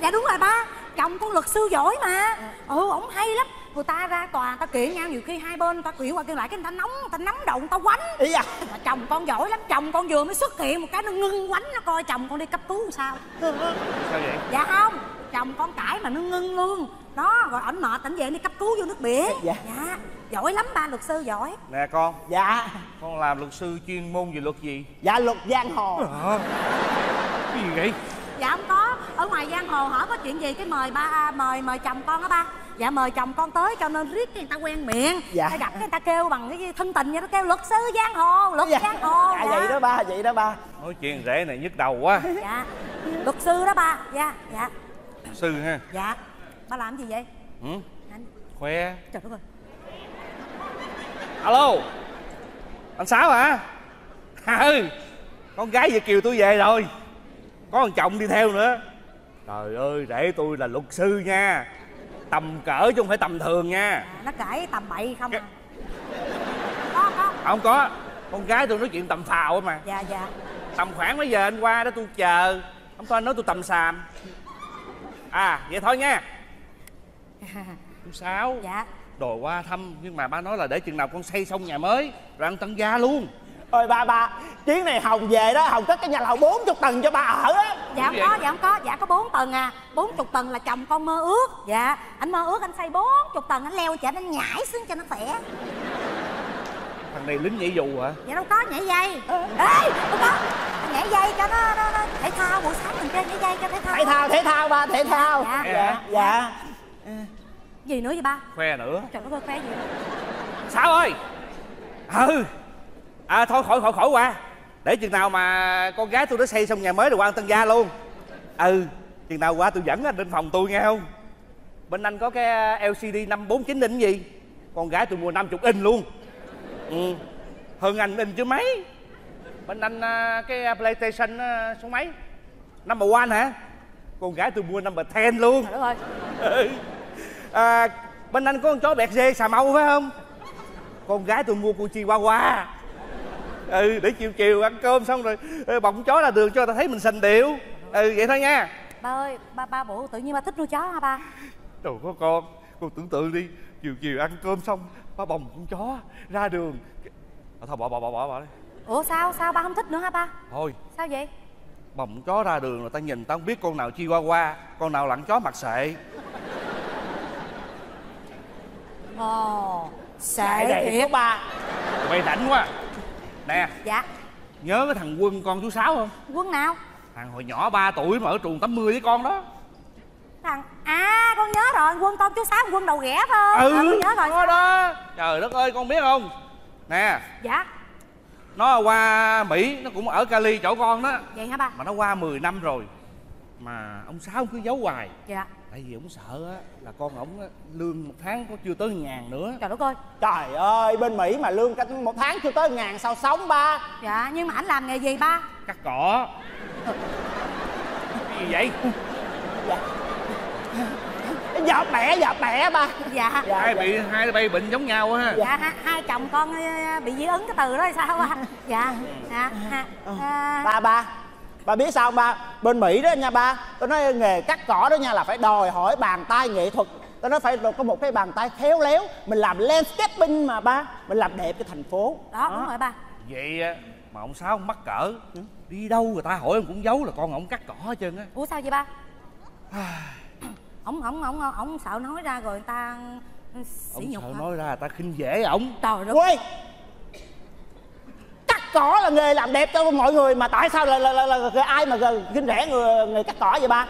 Dạ đúng rồi ba, chồng con luật sư giỏi mà. Ổng hay lắm, người ta ra tòa ta kiện nhau, nhiều khi hai bên ta quỷ qua kêu lại cái người ta nóng, người ta nắm đầu người ta quánh. Ý à? Mà chồng con giỏi lắm, chồng con vừa mới xuất hiện một cái nó ngưng quánh, nó coi chồng con đi cấp cứu sao. Sao vậy? Dạ không, chồng con cãi mà nó ngưng luôn đó, rồi ảnh mệt ảnh về đi cấp cứu vô nước biển. Dạ, dạ. Giỏi lắm, ba luật sư giỏi nè con. Dạ. Con làm luật sư chuyên môn về luật gì? Dạ luật giang hồ. Cái gì vậy? Dạ không có, ở ngoài giang hồ hỏi có chuyện gì cái mời ba, mời chồng con á ba. Dạ mời chồng con tới cho nên riết người ta quen miệng. Dạ. Người gặp người ta kêu bằng cái thân tình vậy đó, kêu luật sư giang hồ, luật dạ. Giang hồ. Dạ, dạ vậy đó ba, vậy đó ba. Nói chuyện rễ này nhức đầu quá. Dạ. Luật sư đó ba. Dạ, dạ. Luật sư ha. Dạ. Ba làm gì vậy? Ừ. Anh... khoe. Trời đất ơi. Alo. Anh Sáu hả? Ừ. Con gái Việt Kiều tôi về rồi. Có thằng chồng đi theo nữa. Trời ơi, để tôi là luật sư nha. Tầm cỡ chứ không phải tầm thường nha. À, nó cãi tầm bậy không? Cái... à? Có không? Không có. Con gái tôi nói chuyện tầm phào á mà. Dạ dạ. Tầm khoảng mấy giờ anh qua đó tôi chờ. Không thôi anh nói tôi tầm xàm. À vậy thôi nha. Chú Sáu. Dạ. Đòi qua thăm nhưng mà ba nói là để chừng nào con xây xong nhà mới rồi ăn tân gia luôn. Ôi ba, chuyến này Hồng về đó, Hồng cất cái nhà lầu 40 tầng cho ba ở đó. Dạ không có, dạ không có, dạ có 4 tầng à. 40 tầng là chồng con mơ ước. Dạ, anh mơ ước anh xây 40 tầng, anh leo chở anh nhảy xuống cho nó khỏe. Thằng này lính nhảy dù hả? Dạ đâu có, nhảy dây. Ê, đâu có, nhảy dây cho nó thể thao, buổi sáng mình chơi nhảy dây cho thể thao. Thể thao ba, thể thao. Dạ, dạ, dạ. Gì nữa vậy ba? Khoe nữa. Trời ơi, khoe gì nữa? Sao ơi? Ừ. À thôi khỏi qua. Để chừng nào mà con gái tôi đã xây xong nhà mới rồi qua tân gia luôn. Ừ. Chừng nào qua tôi dẫn anh lên phòng tôi nghe không? Bên anh có cái LCD 549 inch gì? Con gái tôi mua 50 inch luôn. Ừ. Hơn anh inch chứ mấy. Bên anh cái PlayStation số mấy? Number 1 hả? Con gái tôi mua number 10 luôn. Trời ơi. Ừ. À, bên anh có con chó bẹt dê xà mau phải không? Con gái tôi mua con Chihuahua. Ừ, để chiều chiều ăn cơm xong rồi bọng chó là đường cho ta thấy mình sành điệu. Ừ, vậy thôi nha. Ba ơi, ba bộ tự nhiên ba thích nuôi chó hả ba? Trời có con tưởng tượng đi. Chiều chiều ăn cơm xong, ba bồng con chó ra đường. Thôi bỏ đi. Ủa sao ba không thích nữa hả ba? Thôi. Sao vậy? Bồng chó ra đường là ta nhìn ta không biết con nào Chihuahua, con nào lặn chó mặt sệ. Ồ, sệ thiệt ba. Mày rảnh quá. Nè. Dạ. Nhớ cái thằng Quân con chú Sáu không? Quân nào? Thằng hồi nhỏ 3 tuổi mà ở trường 80 với con đó. Thằng... à con nhớ rồi, Quân con chú Sáu, Quân đầu ghẻ thôi. Ừ, con nhớ rồi. Nó đó. Trời đất ơi, con biết không? Nè. Dạ. Nó qua Mỹ, nó cũng ở Cali chỗ con đó. Vậy hả ba? Mà nó qua 10 năm rồi. Mà ông Sáu cứ giấu hoài. Dạ. Tại vì ổng sợ á, là con ổng lương một tháng có chưa tới 1.000 nữa. Trời đất ơi. Trời ơi, bên Mỹ mà lương một tháng chưa tới 1.000 sao sống ba. Dạ, nhưng mà ảnh làm nghề gì ba? Cắt cỏ. Cái gì vậy? Dạ. Dọa mẹ ba. Dạ, dạ. Hai bay bệnh giống nhau á. Dạ, hai chồng con bị dị ứng cái từ đó hay sao ba? Dạ. Ba biết sao không ba? Bên Mỹ đó nha ba, tôi nói nghề cắt cỏ đó nha là phải đòi hỏi bàn tay nghệ thuật. Tôi nói phải có một cái bàn tay khéo léo. Mình làm landscaping mà ba, mình làm đẹp cho thành phố. Đó, đúng rồi ba. Vậy mà ông Sáu không mắc cỡ. Đi đâu người ta hỏi ông cũng giấu là con ông cắt cỏ hết trơn á. Ủa sao vậy ba? Ông sợ nói ra rồi người ta sỉ nhục hả? Ông sợ nói ra người ta khinh dễ ổng. Trời đất ơi. Cỏ là nghề làm đẹp cho mọi người mà tại sao là ai mà khinh rẻ người cắt cỏ vậy ba?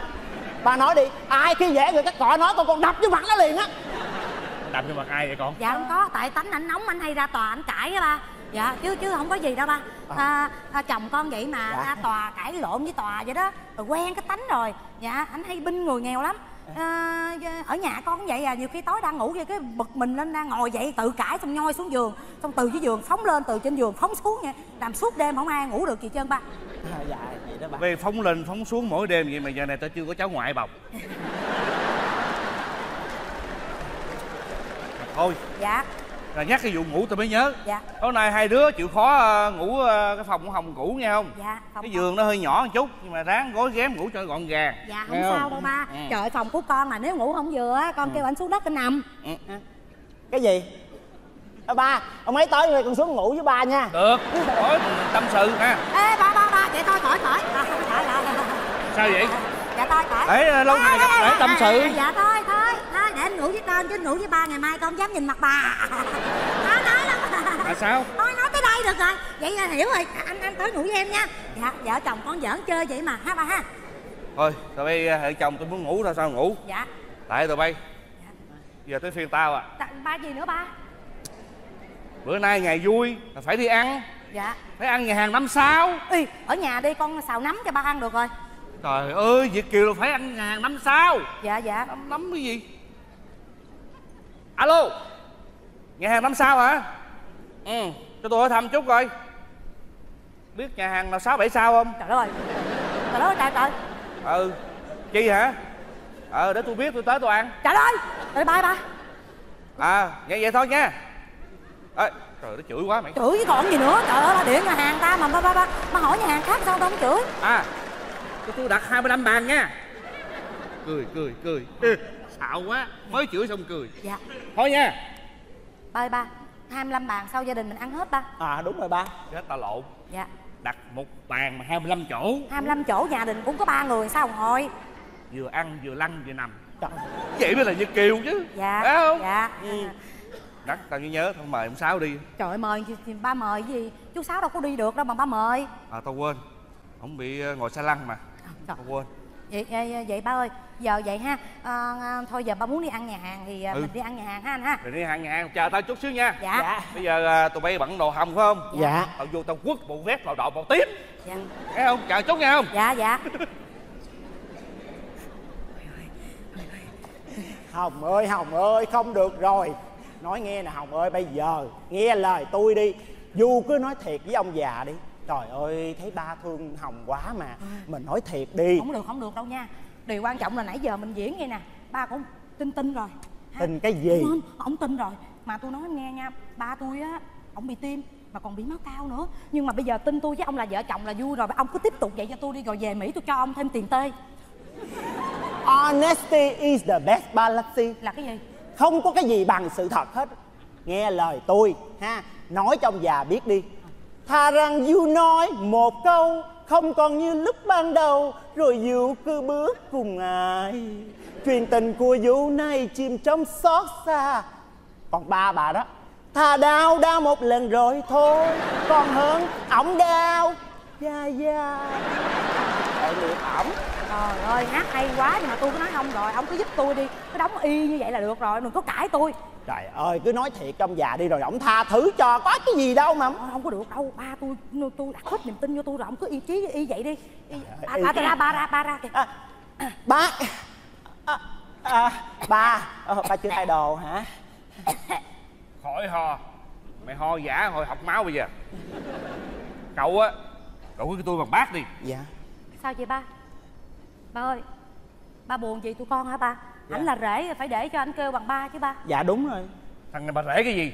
Ba nói đi, ai khi rẻ người cắt cỏ nói con đập vô mặt nó liền á. Đập vô mặt ai vậy con? Dạ không có, tại tánh ảnh nóng, anh hay ra tòa anh cãi á ba. Dạ chứ không có gì đâu ba. Chồng con vậy mà ra tòa cãi lộn với tòa vậy đó, rồi quen cái tánh rồi. Dạ anh hay binh người nghèo lắm. Ở nhà con cũng vậy à, nhiều khi tối đang ngủ vậy cái bực mình lên đang ngồi dậy tự cãi xong nhoi xuống giường, xong từ dưới giường phóng lên, từ trên giường phóng xuống nha, làm suốt đêm không ai ngủ được gì trơn ba. Dạ vậy đó ba. Về phóng lên phóng xuống mỗi đêm vậy mà giờ này tao chưa có cháu ngoại bọc. Thôi. Dạ. Là nhắc cái vụ ngủ tao mới nhớ. Dạ. Tối nay hai đứa chịu khó ngủ cái phòng của Hồng cũ nghe không? Dạ. Cái giường nó hơi nhỏ một chút nhưng mà ráng gối ghém ngủ cho gọn gàng. Dạ không sao đâu ba. Trời, phòng của con mà nếu ngủ không vừa á con kêu ảnh xuống đất cái nằm. Cái gì? Ba, ông ấy tới rồi con xuống ngủ với ba nha. Được, tối tâm sự ha. Ê ba, vậy thôi khỏi. Sao vậy? Dạ thôi khỏi. Để lâu ngày gặp để tâm sự. Dạ thôi, để anh ngủ với con chứ anh ngủ với ba ngày mai con dám nhìn mặt bà. Nói lắm. Là sao? Thôi nói tới đây được rồi. Vậy hiểu rồi, anh tới ngủ với em nha. Dạ, vợ chồng con giỡn chơi vậy mà ha ba ha. Thôi, tụi bay vợ chồng tôi muốn ngủ thôi sao ngủ? Dạ. Tại tụi bay. Dạ. Giờ tới phiên tao à. Ba gì nữa ba? Bữa nay ngày vui là phải đi ăn. Dạ. Phải ăn nhà hàng 5 sao. Ê, ở nhà đi con xào nấm cho ba ăn được rồi. Trời ơi, Việt Kiều là phải ăn nhà hàng 5 sao. Dạ dạ. Nấm cái gì? Alo, nhà hàng 5 sao hả? Ừ, cho tôi hỏi thăm chút coi. Biết nhà hàng nào 6-7 sao không? Trời ơi. Trời ơi trời. Ừ. Chi hả? Ờ, để tôi biết tôi tới tôi ăn. Trời ơi. Bye ba. À, vậy thôi nha. Ê, trời nó chửi quá mày. Chửi với còn gì nữa. Trời ơi, ba điện nhà hàng ta mà ba hỏi nhà hàng khác sao tao không chửi. À, tôi đặt 25 bàn nha. Cười. Xạo quá, mới chửi xong cười. Dạ. Thôi nha. Bye ba. 25 bàn sau gia đình mình ăn hết ba. À đúng rồi ba. Chết ta lộn. Dạ. Đặt một bàn mà 25 chỗ. 25 chỗ gia đình cũng có 3 người sao hồi. Vừa ăn vừa lăn vừa nằm. Trời. Vậy mới là Như Kiều chứ. Dạ. Phải không? Dạ. Ừ. Đắt tao nhớ thôi mời ông Sáu đi. Trời ơi mời thì ba mời gì. Chú Sáu đâu có đi được đâu mà ba mời. À tao quên. Không bị ngồi xa lăn mà. Tao quên. Vậy ba ơi, giờ vậy ha. Thôi giờ ba muốn đi ăn nhà hàng thì mình đi ăn nhà hàng ha anh ha. Rồi đi ăn nhà hàng, chờ tao chút xíu nha. Dạ. Bây giờ tụi bay bận đồ hồng phải không? Dạ. Tao vô tao quất bộ vét màu đỏ màu tím. Dạ. Thấy không? Chờ chút nghe không? Dạ dạ. Hồng ơi, không được rồi. Nói nghe nè Hồng ơi, bây giờ nghe lời tôi đi. Du cứ nói thiệt với ông già đi. Trời ơi, thấy ba thương Hồng quá mà. Mình nói thiệt đi. Không được đâu nha. Điều quan trọng là nãy giờ mình diễn nghe nè. Ba cũng tin rồi. Ha? Tin cái gì? Đúng không? Ông tin rồi. Mà tôi nói em nghe nha. Ba tôi á, ông bị tim mà còn bị máu cao nữa. Nhưng mà bây giờ tin tôi với ông là vợ chồng là vui rồi. Ông cứ tiếp tục vậy cho tôi đi rồi về Mỹ tôi cho ông thêm tiền tê. Honesty is the best policy. Là cái gì? Không có cái gì bằng sự thật hết. Nghe lời tôi ha. Nói cho ông già biết đi. Thà rằng dù nói một câu không còn như lúc ban đầu, rồi dù cứ bước cùng ai. Truyền tình của dù này chìm trong xót xa. Còn ba bà đó, thà đau một lần rồi thôi, còn hơn ổng đau da. Tại lượt ổng. Trời ơi, hát hay quá nhưng mà tôi có nói ông rồi, ông cứ giúp tôi đi. Cứ đóng y như vậy là được rồi, đừng có cãi tôi. Trời ơi, cứ nói thiệt trong già đi rồi ổng tha thứ cho, có cái gì đâu mà. Không có được đâu, ba tôi đặt hết niềm tin vô tôi rồi, ổng cứ ý chí y vậy đi. Ba ra kìa. Ba chưa thay đồ hả? Khỏi ho. Mày ho giả hồi học máu bây giờ. Cậu á, cậu với tôi bằng bác đi. Dạ. Sao vậy ba? Ba ơi, ba buồn gì tụi con hả ba? Dạ. Ảnh là rể phải để cho anh kêu bằng ba chứ ba. Dạ đúng rồi. Thằng này bà rể cái gì?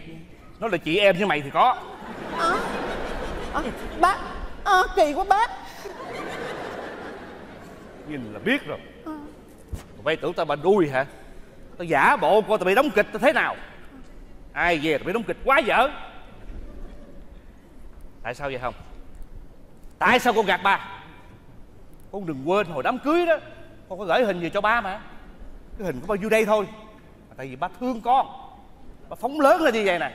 Nó là chị em với mày thì có. Bác kỳ quá bác. Nhìn là biết rồi. Tụi bay tưởng tao bà đuôi hả? Tao giả bộ coi tụi bay đóng kịch tao thế nào. Ai về tụi bay đóng kịch quá dở. Tại sao vậy không? Tại sao con gạt ba? Con đừng quên hồi đám cưới đó, con có gửi hình gì cho ba mà. Cái hình của ba vô đây thôi mà. Tại vì ba thương con, ba phóng lớn lên như vậy nè.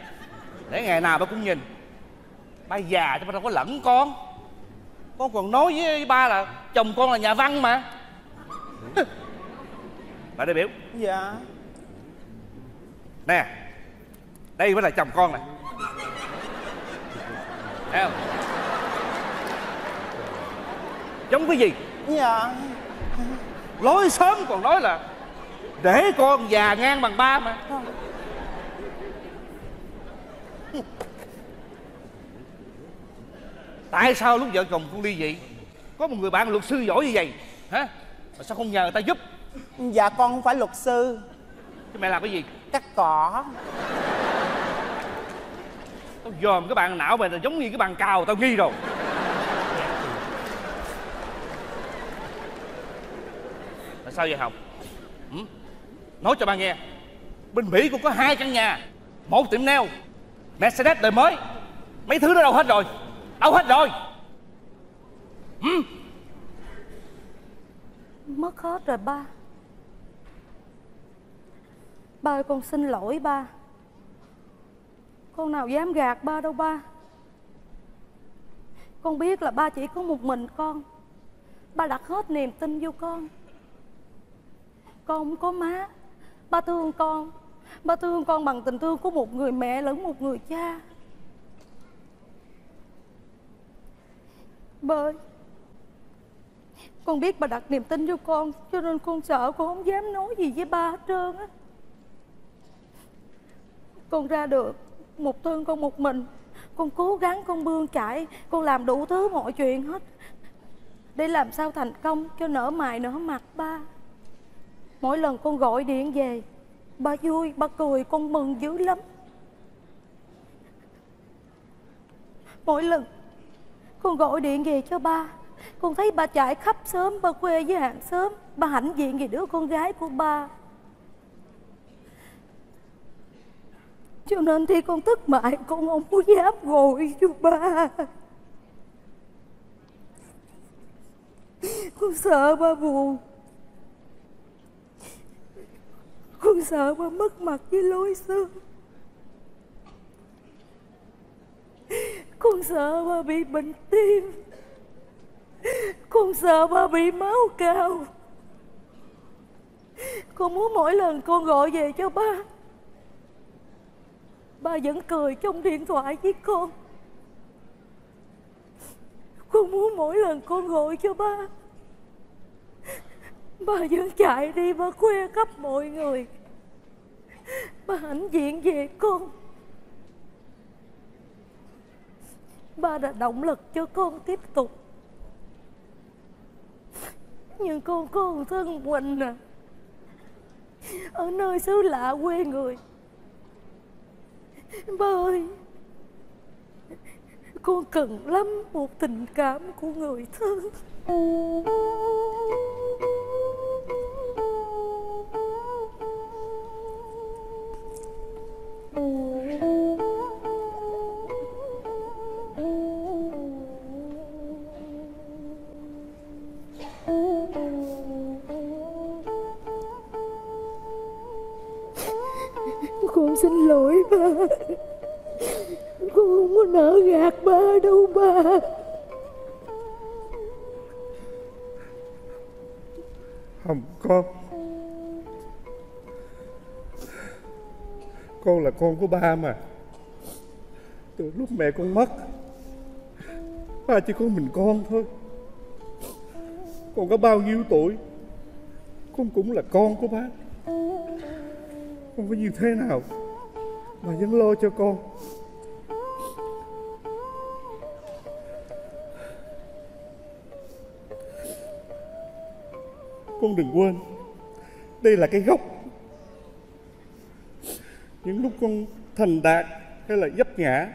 Để ngày nào ba cũng nhìn. Ba già cho ba đâu có lẫn con. Con còn nói với ba là chồng con là nhà văn mà. Bà đại biểu. Dạ. Nè, đây mới là chồng con nè. Thấy không? Giống cái gì? Dạ. Lối sớm còn nói là để con già ngang bằng ba mà. Tại sao lúc vợ chồng con ly dị có một người bạn luật sư giỏi như vậy hả? Mà sao không nhờ người ta giúp? Dạ con không phải luật sư. Chứ mẹ làm cái gì? Cắt cỏ. Tao dòm cái bàn não mày là giống như cái bàn cào tao nghi rồi. Sao vậy Hồng? Nói cho ba nghe, bên Mỹ cũng có 2 căn nhà. một tiệm nail, Mercedes đời mới. Mấy thứ đó đâu hết rồi? Đâu hết rồi? Mất hết rồi ba. Ba ơi, con xin lỗi ba. Con nào dám gạt ba đâu ba. Con biết là ba chỉ có một mình con. Ba đặt hết niềm tin vô con. Con không có má. Ba thương con. Ba thương con bằng tình thương của một người mẹ lẫn một người cha. Ba ơi, con biết bà đặt niềm tin vô con, cho nên con sợ, con không dám nói gì với ba hết trơn á. Con ra được một thân con một mình, con cố gắng, con bươn chải, con làm đủ thứ mọi chuyện hết để làm sao thành công cho nở mày nở mặt ba. Mỗi lần con gọi điện về, ba vui, ba cười, con mừng dữ lắm. Mỗi lần con gọi điện về cho ba, con thấy ba chạy khắp xóm, ba quê với hàng xóm, ba hãnh diện vì đứa con gái của ba. Cho nên thì con tức bại, con không có dám gọi cho ba. Con sợ ba buồn. Con sợ ba mất mặt với lối xưa. Con sợ ba bị bệnh tim. Con sợ ba bị máu cao. Con muốn mỗi lần con gọi về cho ba, ba vẫn cười trong điện thoại với con. Con muốn mỗi lần con gọi cho ba, ba vẫn chạy đi, ba khoe khắp mọi người, ba hãnh diện về con. Ba đã động lực cho con tiếp tục. Nhưng con có một thân mình à, ở nơi xứ lạ quê người. Ba ơi, con cần lắm một tình cảm của người thân. Con xin lỗi ba. Con không có nỡ gạt ba đâu ba. Hồng, con là con của ba mà. Từ lúc mẹ con mất, ba chỉ có mình con thôi. Con có bao nhiêu tuổi, con cũng là con của ba. Con có như thế nào mà vẫn lo cho con. Con đừng quên, đây là cái gốc. Những lúc con thành đạt hay là vấp ngã,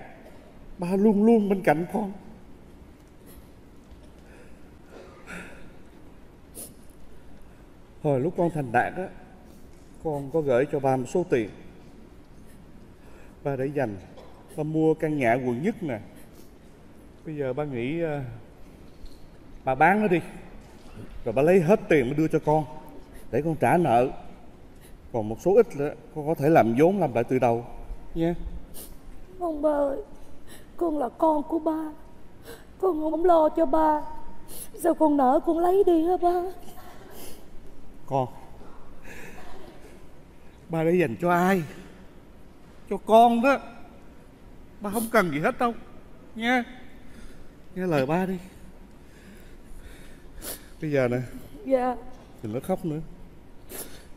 ba luôn luôn bên cạnh con. Hồi lúc con thành đạt á, con có gửi cho ba một số tiền. Ba để dành, ba mua căn nhà quận nhất nè. Bây giờ ba nghĩ ba bán nó đi, rồi ba lấy hết tiền mới đưa cho con, để con trả nợ. Còn một số ít nữa con có thể làm vốn, làm lại từ đầu nha. Yeah. Ông ba ơi, con là con của ba, con không lo cho ba, sao con nợ con lấy đi hả ba? Con, ba để dành cho ai? Cho con đó. Ba không cần gì hết đâu nha. Nghe lời ba đi. Bây giờ nè. Dạ. Đừng có khóc nữa.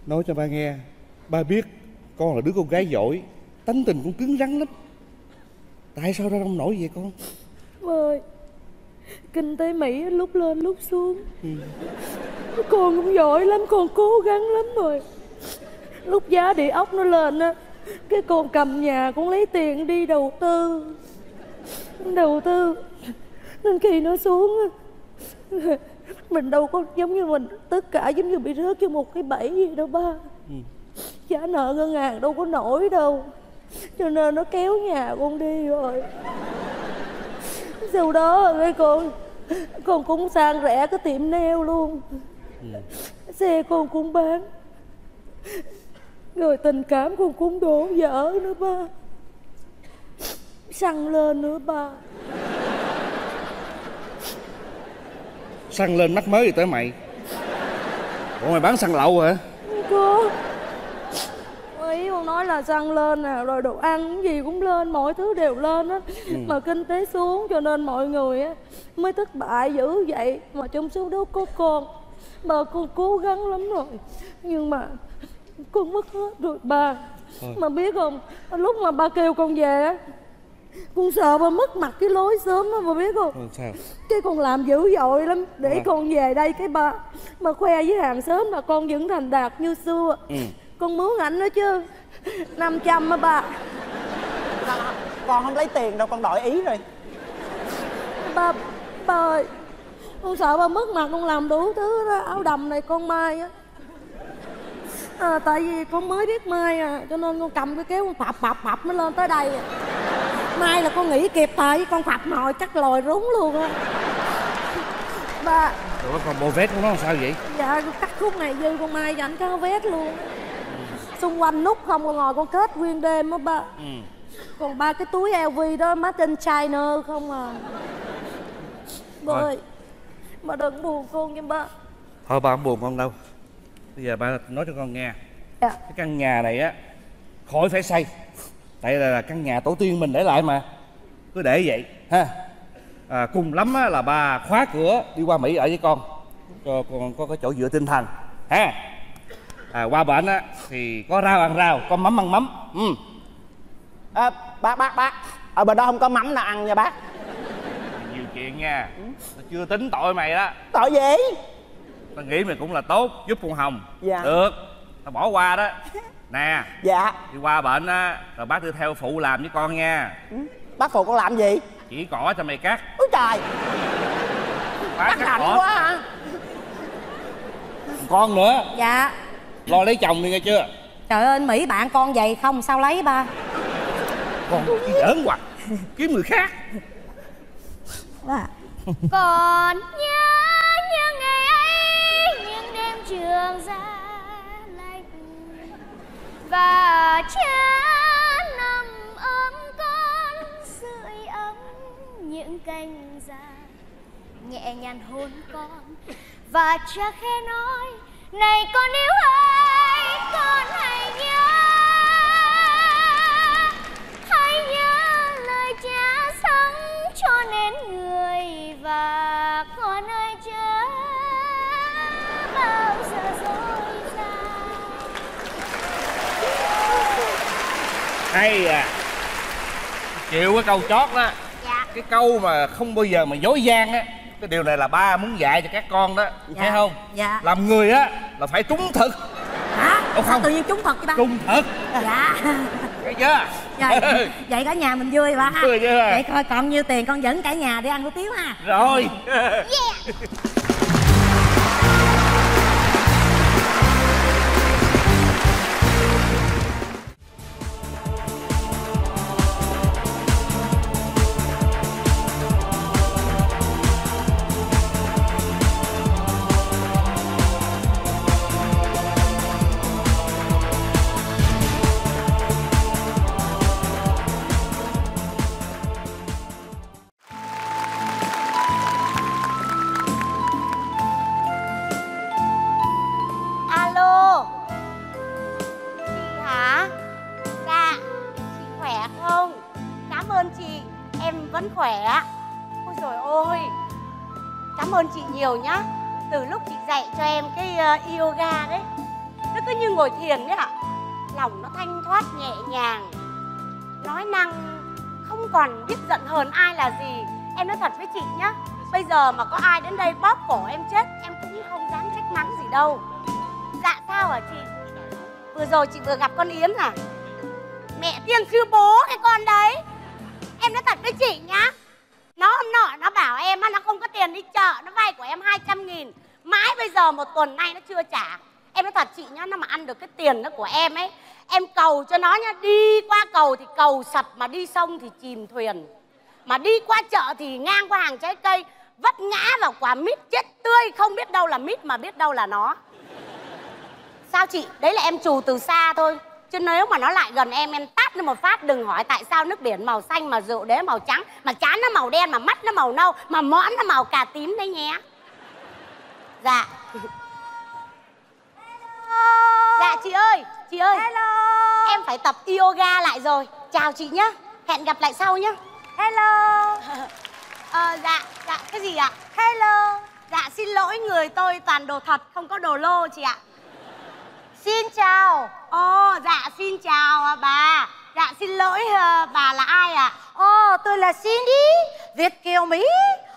Nói cho ba nghe, ba biết con là đứa con gái giỏi, tánh tình cũng cứng rắn lắm. Tại sao ra nông nổi vậy con? Ơi, kinh tế Mỹ lúc lên lúc xuống. Con cũng giỏi lắm, con cố gắng lắm rồi. Lúc giá địa ốc nó lên á, cái con cầm nhà con lấy tiền đi đầu tư. Nên khi nó xuống á, mình đâu có giống như mình, tất cả giống như bị rớt cho một cái bẫy gì đâu ba. Trả nợ ngân hàng đâu có nổi đâu. cho nên nó kéo nhà con đi rồi. Sau đó rồi con cũng sang rẽ cái tiệm nail luôn. Xe con cũng bán, rồi tình cảm con cũng đổ vỡ nữa ba, xăng lên nữa ba. Xăng lên mắc mới gì tới mày? Ủa mày bán xăng lậu hả? Không có. Ý con nói là xăng lên nè, rồi đồ ăn gì cũng lên, mọi thứ đều lên á. Mà kinh tế xuống cho nên mọi người á mới thất bại dữ vậy. Mà trong số đó có con. Mà con cố gắng lắm rồi, nhưng mà con mất hết rồi ba. Mà biết không, lúc mà ba kêu con về á, con sợ ba mất mặt cái lối sớm á, mà biết không? Sao? Cái con làm dữ dội lắm. Để con về đây cái ba mà khoe với hàng xóm là con vẫn thành đạt như xưa. Con mướn ảnh nữa chứ 500 á ba. Con không lấy tiền đâu, con đổi ý rồi ba ơi. Con sợ ba mất mặt, con làm đủ thứ đó. Áo đầm này con may á. Tại vì con mới biết may à, cho nên con cầm cái kéo con phập nó lên tới đây à. May là con nghĩ kịp thời, con phập mồi chắc lòi rúng luôn á ba. Ủa còn bộ vest của nó làm sao vậy? Dạ con cắt khúc này dư con may dành cái vest luôn. Xung quanh nút không, con ngồi con kết nguyên đêm á ba. Còn ba cái túi LV đó Martin China không à. Ba ơi, ba đừng buồn con nha ba. Thôi ba không buồn con đâu. Bây giờ ba nói cho con nghe. Dạ. Cái căn nhà này á khỏi phải xây, tại là căn nhà tổ tiên mình để lại mà, cứ để vậy ha. Cùng lắm á là ba khóa cửa đi qua Mỹ ở với con, cho con có cái chỗ dựa tinh thần ha. Qua bệnh á thì có rau ăn rau, có mắm ăn mắm. Bác ở bên đó không có mắm nào ăn nha bác. Nhiều chuyện nha. Chưa tính tội mày đó. Tội gì? Tao nghĩ mày cũng là tốt, giúp con Hồng. Dạ. Được, tao bỏ qua đó. Nè. Dạ. Đi qua bệnh á, rồi bác đưa theo phụ làm với con nha. Bác phụ con làm gì? Chỉ cỏ cho mày cắt. Úi trời, bác cắt cỏ quá hả? Con nữa. Dạ. Lo lấy chồng đi nghe chưa. Trời ơi, Mỹ bạn con vậy không sao lấy ba. Con giỡn hoài, kiếm người khác. Còn nhớ những ngày ấy, những đêm trường ra và cha nằm ôm con, sưởi ấm những cành già, nhẹ nhàng hôn con và cha khẽ nói: này con yêu ơi, con hãy nhớ lời cha sống cho nên người, và con ơi chớ bao giờ dối. Hay à. Chịu cái câu chót đó. Dạ. Cái câu mà không bao giờ mà dối gian á, cái điều này là ba muốn dạy cho các con đó. Dạ. Thấy không? Dạ. Làm người á là phải trúng thực. Hả? Ủa không? Tự nhiên trúng thực chứ ba. Trúng thực. Dạ. Thấy chưa? Dạ. Vậy cả nhà mình vui ba ha. Vui chứ. Vậy coi còn nhiêu tiền con dẫn cả nhà đi ăn hủ tiếu ha. Rồi. Yeah. Nhá, từ lúc chị dạy cho em cái yoga đấy, nó cứ như ngồi thiền đấy ạ. Lòng nó thanh thoát nhẹ nhàng, nói năng không còn biết giận hờn ai là gì. Em nói thật với chị nhá, bây giờ mà có ai đến đây bóp cổ em chết, em cũng không dám trách mắng gì đâu. Dạ sao hả chị? Vừa rồi chị vừa gặp con Yến à? Mẹ tiên sư bố cái con đấy. Em nói thật với chị nhá, nó hôm nọ nó bảo em nó không có tiền đi chợ, nó vay của em 200.000. Mãi bây giờ một tuần nay nó chưa trả. Em nói thật chị nhá, nó mà ăn được cái tiền đó của em ấy, em cầu cho nó nhá, đi qua cầu thì cầu sập, mà đi sông thì chìm thuyền, mà đi qua chợ thì ngang qua hàng trái cây, vấp ngã vào quả mít chết tươi, không biết đâu là mít mà biết đâu là nó. Sao chị? Đấy là em trù từ xa thôi, chứ nếu mà nó lại gần em tát nó một phát. Đừng hỏi tại sao nước biển màu xanh mà rượu đế màu trắng, mà trán nó màu đen, mà mắt nó màu nâu, mà mõn nó màu cà tím đấy nhé. Dạ. Hello. Dạ chị ơi, chị ơi. Hello. Em phải tập yoga lại rồi. Chào chị nhá, hẹn gặp lại sau nhá. Hello. Dạ, cái gì ạ? Hello. Dạ, xin lỗi, người tôi toàn đồ thật, không có đồ lô chị ạ. Xin chào. Ồ, dạ, xin chào bà. Dạ, xin lỗi, bà là ai ạ? Ồ, tôi là Cindy, Việt Kiều Mỹ.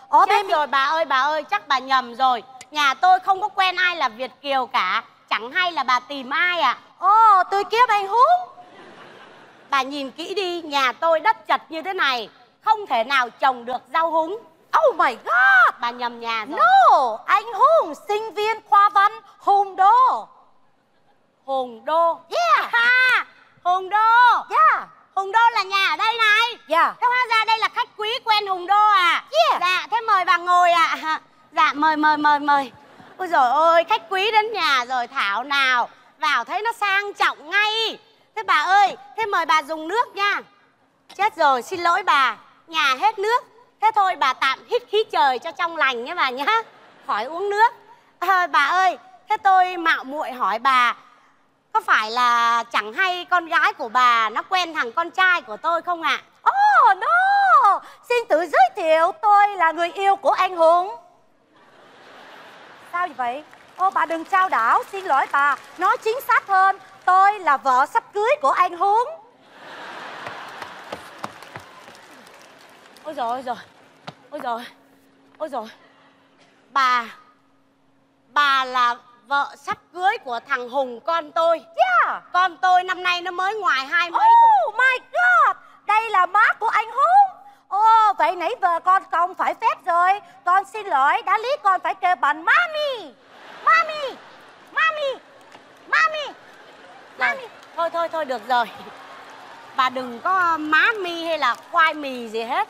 Ồ, chết rồi bà ơi, chắc bà nhầm rồi. Nhà tôi không có quen ai là Việt Kiều cả. Chẳng hay là bà tìm ai ạ? Ồ, tôi kiếp anh Hùng. Bà nhìn kỹ đi, nhà tôi đất chật như thế này, không thể nào trồng được rau húng. Oh my god! Bà nhầm nhà rồi. No! Anh Hùng, sinh viên khoa văn Hùng Đô. Hùng Đô? Yeah! Ha! Hùng Đô! Yeah! Hùng Đô là nhà ở đây này. Yeah! Thế hóa ra đây là khách quý quen Hùng Đô à? Yeah! Dạ, thế mời bà ngồi ạ. Dạ, mời. Ôi dồi ôi, khách quý đến nhà rồi, thảo nào vào thấy nó sang trọng ngay. Thế bà ơi, thế mời bà dùng nước nha. Chết rồi, xin lỗi bà, nhà hết nước. Thế thôi bà tạm hít khí trời cho trong lành nhé bà nhá, khỏi uống nước. Bà ơi, thế tôi mạo muội hỏi bà, có phải là chẳng hay con gái của bà nó quen thằng con trai của tôi không ạ? Oh no, xin tự giới thiệu, tôi là người yêu của anh Hùng. Sao vậy? Ô, bà đừng trao đảo, xin lỗi bà, nói chính xác hơn, tôi là vợ sắp cưới của anh Hùng. Ôi dồi. Bà là vợ sắp cưới của thằng Hùng con tôi. Yeah. Con tôi năm nay nó mới ngoài 20 tuổi. Oh my god, đây là má của anh Hùng. Ồ, vậy nãy vợ con không phải phép rồi. Con xin lỗi, đã lý con phải kêu bằng Mami. Thôi, được rồi. Bà đừng có má mi hay là khoai mì gì hết.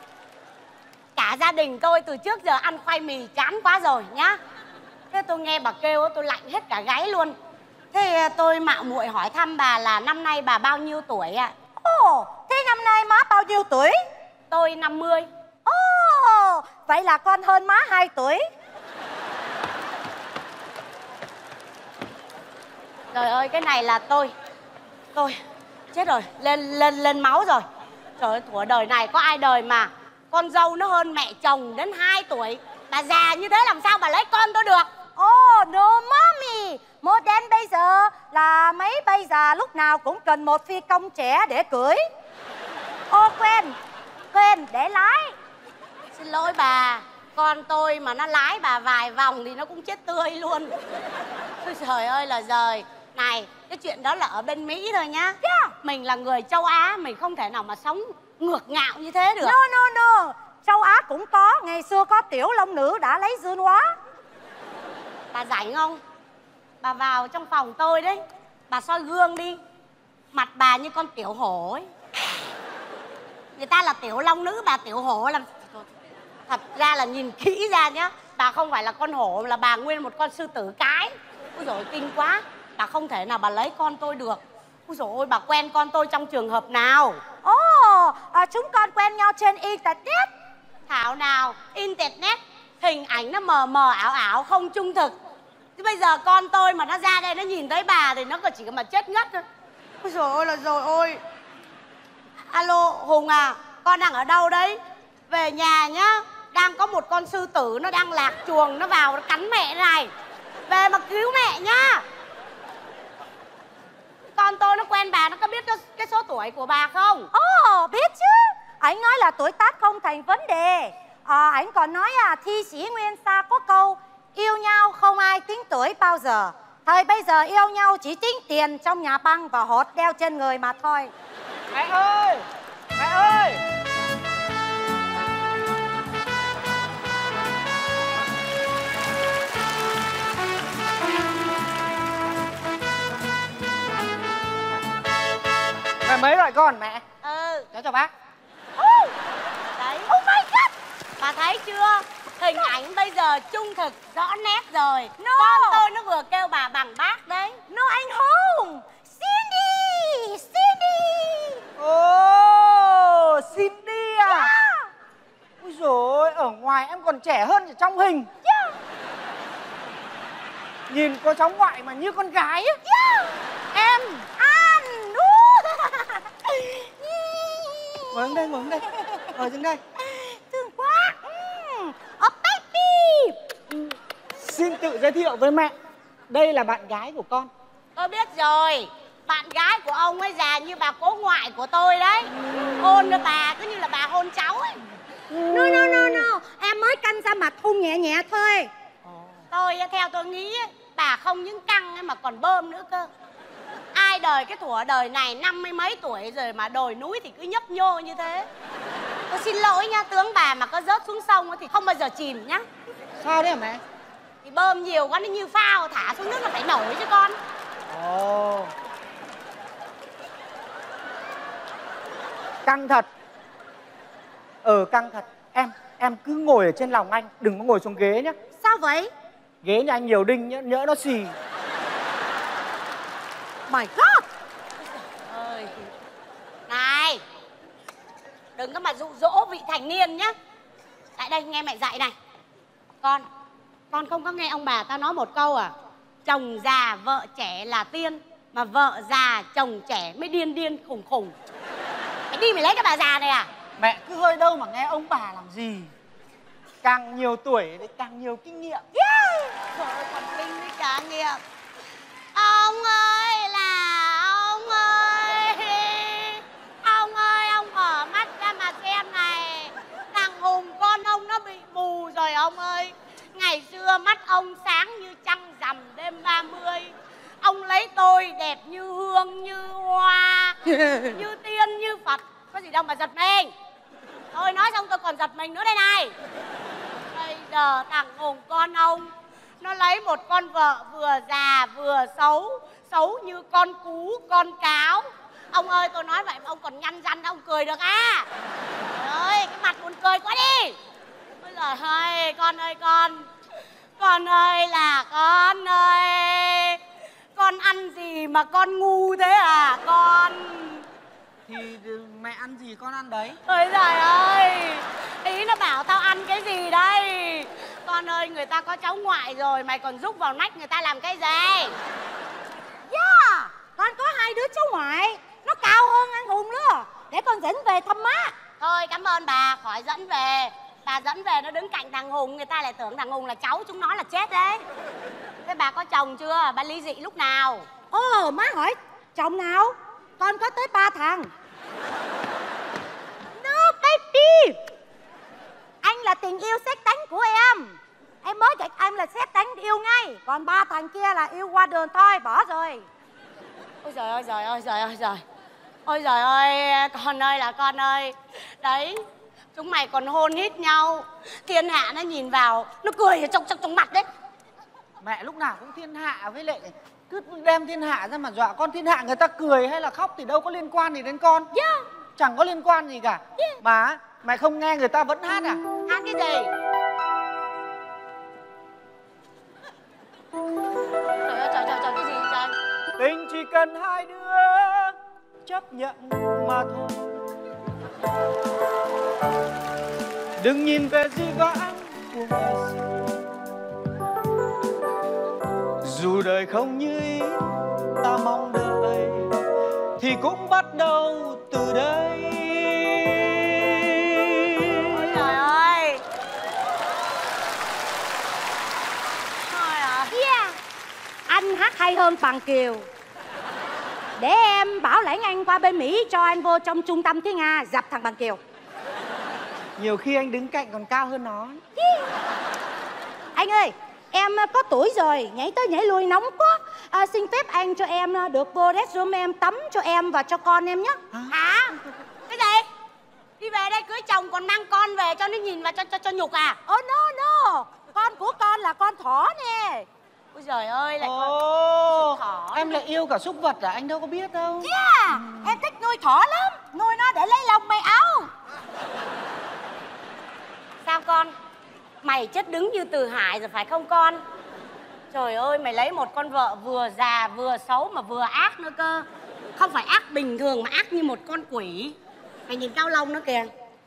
Cả gia đình tôi từ trước giờ ăn khoai mì chán quá rồi nhá. Thế tôi nghe bà kêu tôi lạnh hết cả gáy luôn. Thế tôi mạo muội hỏi thăm bà là năm nay bà bao nhiêu tuổi ạ? Ồ, thế năm nay má bao nhiêu tuổi? Tôi 50. Ồ, vậy là con hơn má 2 tuổi. Trời ơi, cái này là tôi chết rồi, lên máu rồi. Trời ơi, của đời này có ai đời mà con dâu nó hơn mẹ chồng đến 2 tuổi. Bà già như thế làm sao bà lấy con tôi được? Oh no mommy, mốt đến bây giờ là mấy bây giờ lúc nào cũng cần một phi công trẻ để cưới. Ô quên, để lái. Xin lỗi bà, con tôi mà nó lái bà vài vòng thì nó cũng chết tươi luôn. Ôi trời ơi là giời. Này, cái chuyện đó là ở bên Mỹ thôi nhá. Yeah. Mình là người châu Á, mình không thể nào mà sống ngược ngạo như thế được. No. Châu Á cũng có, ngày xưa có Tiểu Long Nữ đã lấy Dương Hoa. Bà rảnh không? Bà vào trong phòng tôi đấy, bà soi gương đi. Mặt bà như con tiểu hổ ấy. Người ta là Tiểu Long Nữ, bà tiểu hổ làm. Thật ra là nhìn kỹ ra nhá, bà không phải là con hổ, là bà nguyên một con sư tử cái. Ôi dồi, kinh quá. Bà không thể nào bà lấy con tôi được. Úi dồi ôi, bà quen con tôi trong trường hợp nào? Ồ, chúng con quen nhau trên internet. Thảo nào, internet, hình ảnh nó mờ mờ ảo ảo, không trung thực. Chứ bây giờ con tôi mà nó ra đây, nó nhìn thấy bà thì nó chỉ mà chết ngất thôi. Úi dồi ôi là dồi ôi. Alo, Hùng à, con đang ở đâu đấy? Về nhà nhá, đang có một con sư tử, nó đang lạc chuồng, nó vào, nó cắn mẹ này. Về mà cứu mẹ nhá. Con tôi nó quen bà, nó có biết cái số tuổi của bà không? Ồ, biết chứ. Ảnh nói là tuổi tác không thành vấn đề. Ảnh còn nói thi sĩ Nguyên Sa có câu yêu nhau không ai tính tuổi bao giờ. Thời bây giờ yêu nhau chỉ tính tiền trong nhà băng và hột đeo trên người mà thôi. Mẹ ơi! mấy loại con mẹ? Ừ. Cháu cho bác. Đấy. Oh my god. Bà thấy chưa? Hình ảnh bây giờ trung thực, rõ nét rồi. No. Con tôi nó vừa kêu bà bằng bác đấy. No, anh Hùng. Cindy, Cindy. Oh, Cindy à? Yeah. Úi dồi, ở ngoài em còn trẻ hơn ở trong hình. Yeah. Nhìn cô cháu ngoại mà như con gái ấy. Yeah. Em. An. Ngồi đây, ngồi đây. Ngồi xuống đây. Thương quá. Oh baby. Xin tự giới thiệu với mẹ. Đây là bạn gái của con. Tôi biết rồi. Bạn gái của ông ấy già như bà cố ngoại của tôi đấy. Hôn bà cứ như là bà hôn cháu ấy. No, no, no, no. Em mới căng ra mặt hôn nhẹ nhẹ thôi. Tôi theo tôi nghĩ bà không những căng mà còn bơm nữa cơ. Ai đời cái thủa đời này 50 mấy tuổi rồi mà đồi núi thì cứ nhấp nhô như thế. Tôi xin lỗi nha, tướng bà mà có rớt xuống sông thì không bao giờ chìm nhá. Sao đấy hả mẹ? Thì bơm nhiều quá nó như phao, thả xuống nước là phải nổi chứ con. Ồ. Căng thật. Căng thật. Em cứ ngồi ở trên lòng anh, đừng có ngồi xuống ghế nhá. Sao vậy? Ghế nhà anh nhiều đinh nhá, nhỡ nó xì. My God. Ôi, này, đừng có mà dụ dỗ vị thành niên nhá. Tại đây nghe mẹ dạy này. Con không có nghe ông bà ta nói một câu à? Chồng già vợ trẻ là tiên, mà vợ già chồng trẻ mới điên điên khủng khủng. Mày đi mày lấy cái bà già này à? Mẹ cứ hơi đâu mà nghe ông bà làm gì. Càng nhiều tuổi thì càng nhiều kinh nghiệm. Yeah. Trời ơi, còn kinh với cả nghiệm. Ông ơi là ông ơi. Ông ơi, ông mở mắt ra mà xem này. Thằng Hùng con ông nó bị mù rồi ông ơi. Ngày xưa mắt ông sáng như trăng rằm đêm 30. Ông lấy tôi đẹp như hương, như hoa, như tiên, như Phật. Có gì đâu mà giật mình. Tôi nói xong tôi còn giật mình nữa đây này. Bây giờ thằng Hùng con ông nó lấy một con vợ vừa già vừa xấu. Xấu như con cú, con cáo. Ông ơi, tôi nói vậy mà ông còn nhăn răng, ông cười được à? Trời ơi, cái mặt buồn cười quá đi. Ôi giời ơi, con ơi con. Con ơi là con ơi. Con ăn gì mà con ngu thế à con? Thì mẹ ăn gì con ăn đấy. Ôi giời ơi, ý nó bảo tao ăn cái gì đây? Con ơi, người ta có cháu ngoại rồi, mày còn rúc vào nách người ta làm cái gì? Yeah, con có hai đứa cháu ngoại, nó cao hơn anh Hùng nữa. Để con dẫn về thăm má. Thôi cảm ơn bà, khỏi dẫn về. Bà dẫn về nó đứng cạnh thằng Hùng, người ta lại tưởng thằng Hùng là cháu chúng nó là chết đấy. Thế bà có chồng chưa? Bà ly dị lúc nào? Ồ, má hỏi chồng nào? Con có tới 3 thằng. No baby. Anh là tình yêu sét đánh của em. Em mới gặp anh là sét đánh yêu ngay. Còn 3 thằng kia là yêu qua đường thôi, bỏ rồi. Ôi giời ơi, giời ơi, giời ơi, giời. Ôi giời ơi, con ơi là con ơi. Đấy, chúng mày còn hôn hít nhau. Thiên hạ nó nhìn vào, nó cười ở trong mặt đấy. Mẹ lúc nào cũng thiên hạ với lại cứ đem thiên hạ ra mà dọa con. Thiên hạ người ta cười hay là khóc thì đâu có liên quan gì đến con. Yeah. Chẳng có liên quan gì cả. Yeah. Mà mày không nghe người ta vẫn hát à? Hát cái gì? Trời ơi, trời, cái gì trời? Tình chỉ cần hai đứa chấp nhận mà thôi. Đừng nhìn về dĩ vãng của ngày xưa. Dù đời không như ý ta mong đợi, thì cũng bắt đầu từ đây. Trời ơi. Yeah. Anh hát hay hơn Bằng Kiều. Để em bảo lãnh anh qua bên Mỹ, cho anh vô trong trung tâm Thúy Nga dập thằng Bằng Kiều. Nhiều khi anh đứng cạnh còn cao hơn nó. Yeah. Anh ơi, em có tuổi rồi, nhảy tới nhảy lui nóng quá. Xin phép anh cho em được vô restroom em tắm cho em và cho con em nhé. Hả? Cái gì? Đi về đây cưới chồng còn mang con về cho nó nhìn và cho nhục à? Oh no no, con của con là con thỏ nè. Ôi trời ơi, lại còn thỏ. Em lại yêu cả súc vật à? Anh đâu có biết đâu. Yeah, em thích nuôi thỏ lắm. Nuôi nó để lấy lòng mày áo. Sao con? Mày chất đứng như Từ Hải rồi phải không con? Trời ơi, mày lấy một con vợ vừa già vừa xấu mà vừa ác nữa cơ. Không phải ác bình thường mà ác như một con quỷ. Mày nhìn cao lông nó kìa.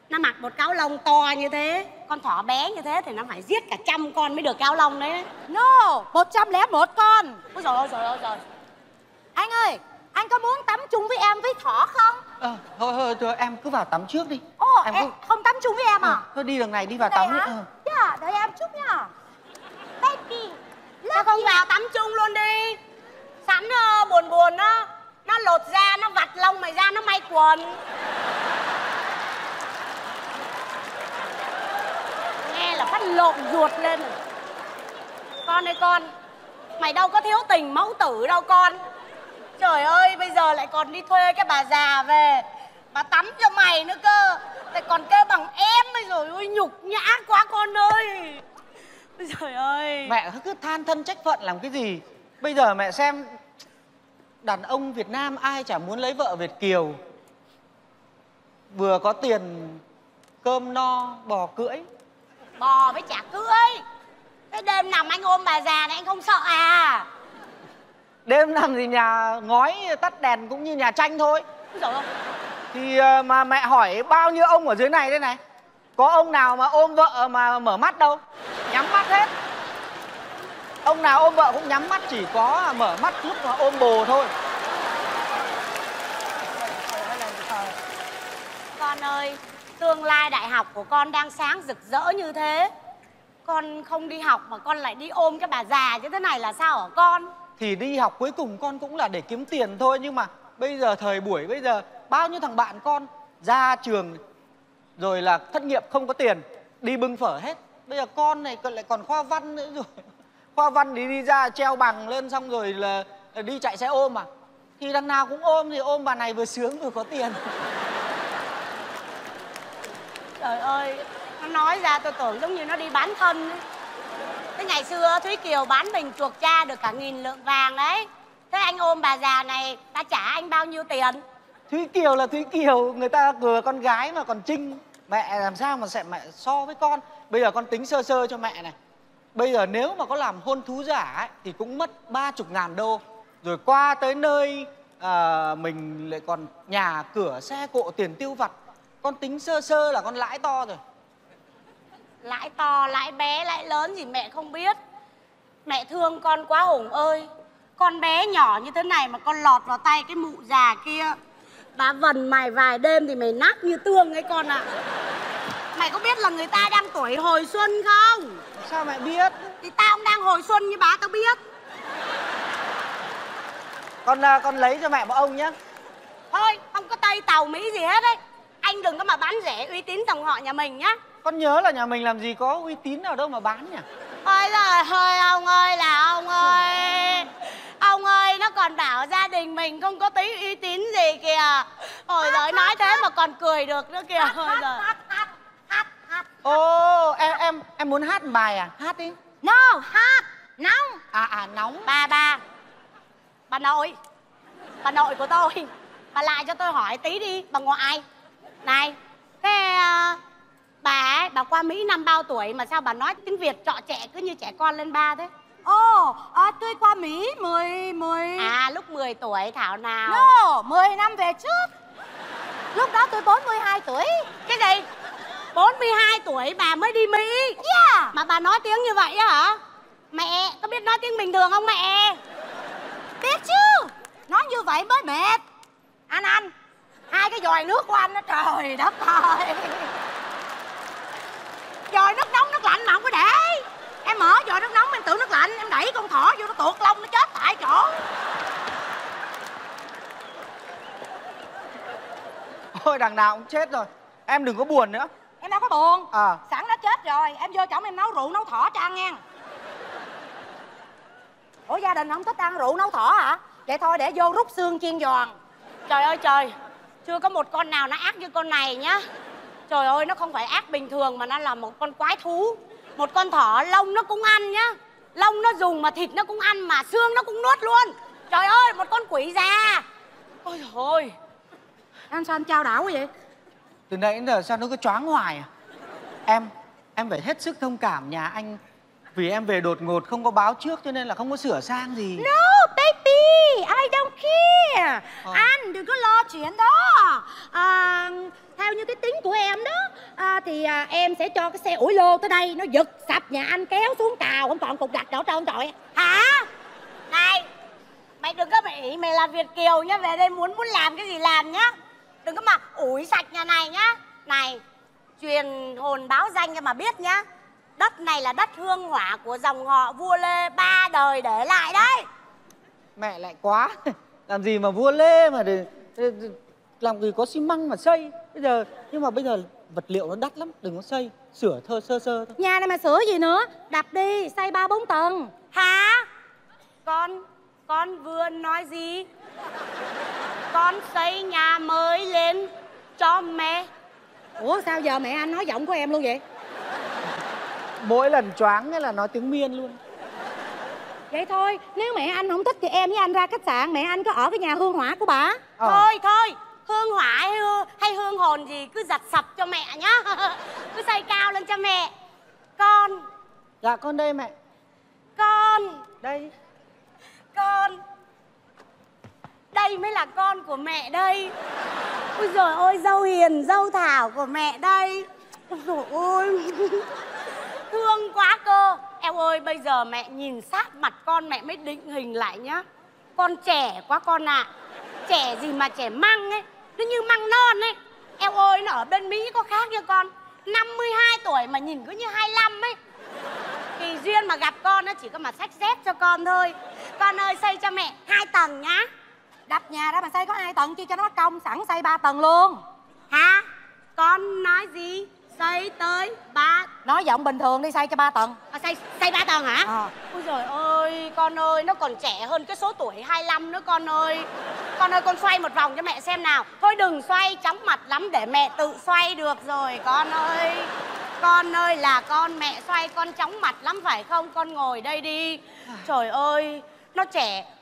Nó mặc một cáo lông to như thế, con thỏ bé như thế thì nó phải giết cả 100 con mới được cáo lông đấy. No, 101 con. Ôi trời ơi, trời. Anh ơi, anh có muốn tắm chung với em với thỏ không? Thôi, em cứ vào tắm trước đi. Ồ, em cứ... không tắm chung với em à? Thôi đi đường này, đi vào đây tắm đi. Dạ, đợi em chút nha. Baby, sao không vào tắm chung luôn đi? Sẵn buồn á, nó lột da, nó vặt lông mày ra, nó may quần. Là phát lộn ruột lên. Con ơi con, mày đâu có thiếu tình mẫu tử đâu con. Trời ơi, bây giờ lại còn đi thuê cái bà già về, bà tắm cho mày nữa cơ, lại còn kêu bằng em. Bây rồi ôi nhục nhã quá con ơi. Trời ơi, mẹ cứ than thân trách phận làm cái gì. Bây giờ mẹ xem, đàn ông Việt Nam ai chả muốn lấy vợ Việt kiều, vừa có tiền cơm no bò cưỡi. Bò với chả cưới. Thế đêm nằm anh ôm bà già này anh không sợ à? Đêm nằm thì nhà ngói tắt đèn cũng như nhà tranh thôi. Trời ơi. Thì mà mẹ hỏi bao nhiêu ông ở dưới này đây này, có ông nào mà ôm vợ mà mở mắt đâu, nhắm mắt hết. Ông nào ôm vợ cũng nhắm mắt, chỉ có mở mắt lúc mà ôm bồ thôi. Con ơi, tương lai đại học của con đang sáng rực rỡ như thế, con không đi học mà con lại đi ôm cái bà già như thế này là sao hả con? Thì đi học cuối cùng con cũng là để kiếm tiền thôi, nhưng mà bây giờ thời buổi bây giờ bao nhiêu thằng bạn con ra trường rồi là thất nghiệp không có tiền, đi bưng phở hết. Bây giờ con này lại còn khoa văn nữa rồi. Khoa văn thì đi ra treo bằng lên xong rồi là đi chạy xe ôm à. Thì đằng nào cũng ôm, thì ôm bà này vừa sướng vừa có tiền. Trời ơi, nó nói ra tôi tưởng giống như nó đi bán thân ấy. Thế ngày xưa Thúy Kiều bán mình chuộc cha được cả 1000 lượng vàng đấy. Thế anh ôm bà già này, ta trả anh bao nhiêu tiền? Thúy Kiều là Thúy Kiều, người ta vừa con gái mà còn trinh. Mẹ làm sao mà sẽ mẹ so với con. Bây giờ con tính sơ sơ cho mẹ này. Bây giờ nếu mà có làm hôn thú giả ấy, thì cũng mất 30.000 đô. Rồi qua tới nơi mình lại còn nhà cửa xe cộ tiền tiêu vặt. Con tính sơ sơ là con lãi to rồi. Lãi to, lãi bé, lãi lớn gì mẹ không biết. Mẹ thương con quá Hùng ơi. Con bé nhỏ như thế này mà con lọt vào tay cái mụ già kia, bà vần mày vài đêm thì mày nát như tương ấy con ạ. Mày có biết là người ta đang tuổi hồi xuân không? Sao mẹ biết? Thì tao cũng đang hồi xuân như bà, tao biết. Con lấy cho mẹ một ông nhá. Thôi, không có Tây Tàu Mỹ gì hết đấy. Anh đừng có mà bán rẻ uy tín dòng họ nhà mình nhá. Con nhớ là nhà mình làm gì có uy tín nào đâu mà bán nhỉ. Ôi giời ơi, ông ơi là ông ơi. Ông ơi, nó còn bảo gia đình mình không có tí uy tín gì kìa. Ôi giời, nói thế mà còn cười được nữa kìa. Ô, em muốn hát bài à? Hát đi. No, hát, nóng. Nóng. Bà nội của tôi, bà lại cho tôi hỏi tí đi, bà ngoại. Này, thế bà ấy, bà qua Mỹ năm bao tuổi mà sao bà nói tiếng Việt trọ trẻ cứ như trẻ con lên ba thế? Ồ, tôi qua Mỹ lúc 10 tuổi thảo nào. No, 10 năm về trước. Lúc đó tôi 42 tuổi. Cái gì? 42 tuổi bà mới đi Mỹ? Yeah. Mà bà nói tiếng như vậy hả? Mẹ, có biết nói tiếng bình thường không mẹ? Biết chứ, nói như vậy mới mệt. Anh 2 cái giòi nước của anh đó, trời đất ơi. Giòi nước nóng, nước lạnh mà không có để. Em mở giòi nước nóng, em tưởng nước lạnh, em đẩy con thỏ vô nó tuột lông, nó chết tại chỗ. Ôi, đằng nào cũng chết rồi. Em đừng có buồn nữa. Em đâu có buồn. Sẵn nó chết rồi, em vô chồng em nấu rượu nấu thỏ cho ăn nha. Ủa, gia đình không thích ăn rượu nấu thỏ hả? Vậy thôi để vô rút xương chiên giòn. Trời ơi trời, chưa có một con nào nó ác như con này nhá. Trời ơi, nó không phải ác bình thường mà nó là một con quái thú. Một con thỏ lông nó cũng ăn nhá. Lông nó dùng mà thịt nó cũng ăn, mà xương nó cũng nuốt luôn. Trời ơi, một con quỷ già. Ôi trời ơi, em sao anh trao đảo vậy? Từ nãy đến giờ sao nó cứ choáng hoài à? Em phải hết sức thông cảm nhà anh. Vì em về đột ngột không có báo trước cho nên là không có sửa sang gì. No baby, I don't care. Anh đừng có lo chuyện đó. Theo như cái tính của em đó thì em sẽ cho cái xe ủi lô tới đây, nó giật sập nhà anh kéo xuống cào, không còn cục gạch nữa trơn trọi. Hả? Này, mày đừng có bị mày là Việt kiều nhá, về đây muốn làm cái gì làm nhá. Đừng có mà ủi sạch nhà này nhá. Này, truyền hồn báo danh cho mà biết nhá. Đất này là đất hương hỏa của dòng họ vua Lê ba đời để lại đấy. Mẹ lại quá. Làm gì mà vua Lê mà để làm gì có xi măng mà xây. Bây giờ nhưng mà bây giờ vật liệu nó đắt lắm, đừng có xây, sửa thơ sơ thôi. Nhà này mà sửa gì nữa, đập đi, xây 3-4 tầng. Hả? Con vừa nói gì? Con xây nhà mới lên cho mẹ. Ủa sao giờ mẹ anh nói giọng của em luôn vậy? Mỗi lần choáng là nói tiếng Miên luôn. Vậy thôi, nếu mẹ anh không thích thì em với anh ra khách sạn, mẹ anh có ở cái nhà hương hỏa của bà. Thôi, hương hỏa hay hương hồn gì cứ giặt sập cho mẹ nhá. Cứ xây cao lên cho mẹ. Con. Dạ con đây mẹ. Con. Đây. Con. Đây mới là con của mẹ đây. Ôi giời ơi, dâu hiền, dâu thảo của mẹ đây. Ôi giời ơi. Thương quá cơ. Em ơi, bây giờ mẹ nhìn sát mặt con mẹ mới định hình lại nhá. Con trẻ quá con ạ. Trẻ gì mà trẻ măng ấy. Nó như măng non ấy. Em ơi, nó ở bên Mỹ có khác nha con. 52 tuổi mà nhìn cứ như 25 ấy. Kỳ Duyên mà gặp con nó chỉ có mà xách dép cho con thôi. Con ơi, xây cho mẹ 2 tầng nhá. Đập nhà đó mà xây có 2 tầng kia cho nó công, sẵn xây 3 tầng luôn. Hả? Con nói gì? Xây tới 3. Nói giọng bình thường đi, xây cho 3 tầng. Xây 3 tầng hả? Ôi trời ơi, con ơi, nó còn trẻ hơn cái số tuổi 25 nữa con ơi. Con ơi, con xoay một vòng cho mẹ xem nào. Thôi đừng xoay, chóng mặt lắm, để mẹ tự xoay được rồi con ơi. Con ơi là con, mẹ xoay con chóng mặt lắm phải không? Con ngồi đây đi. Trời ơi,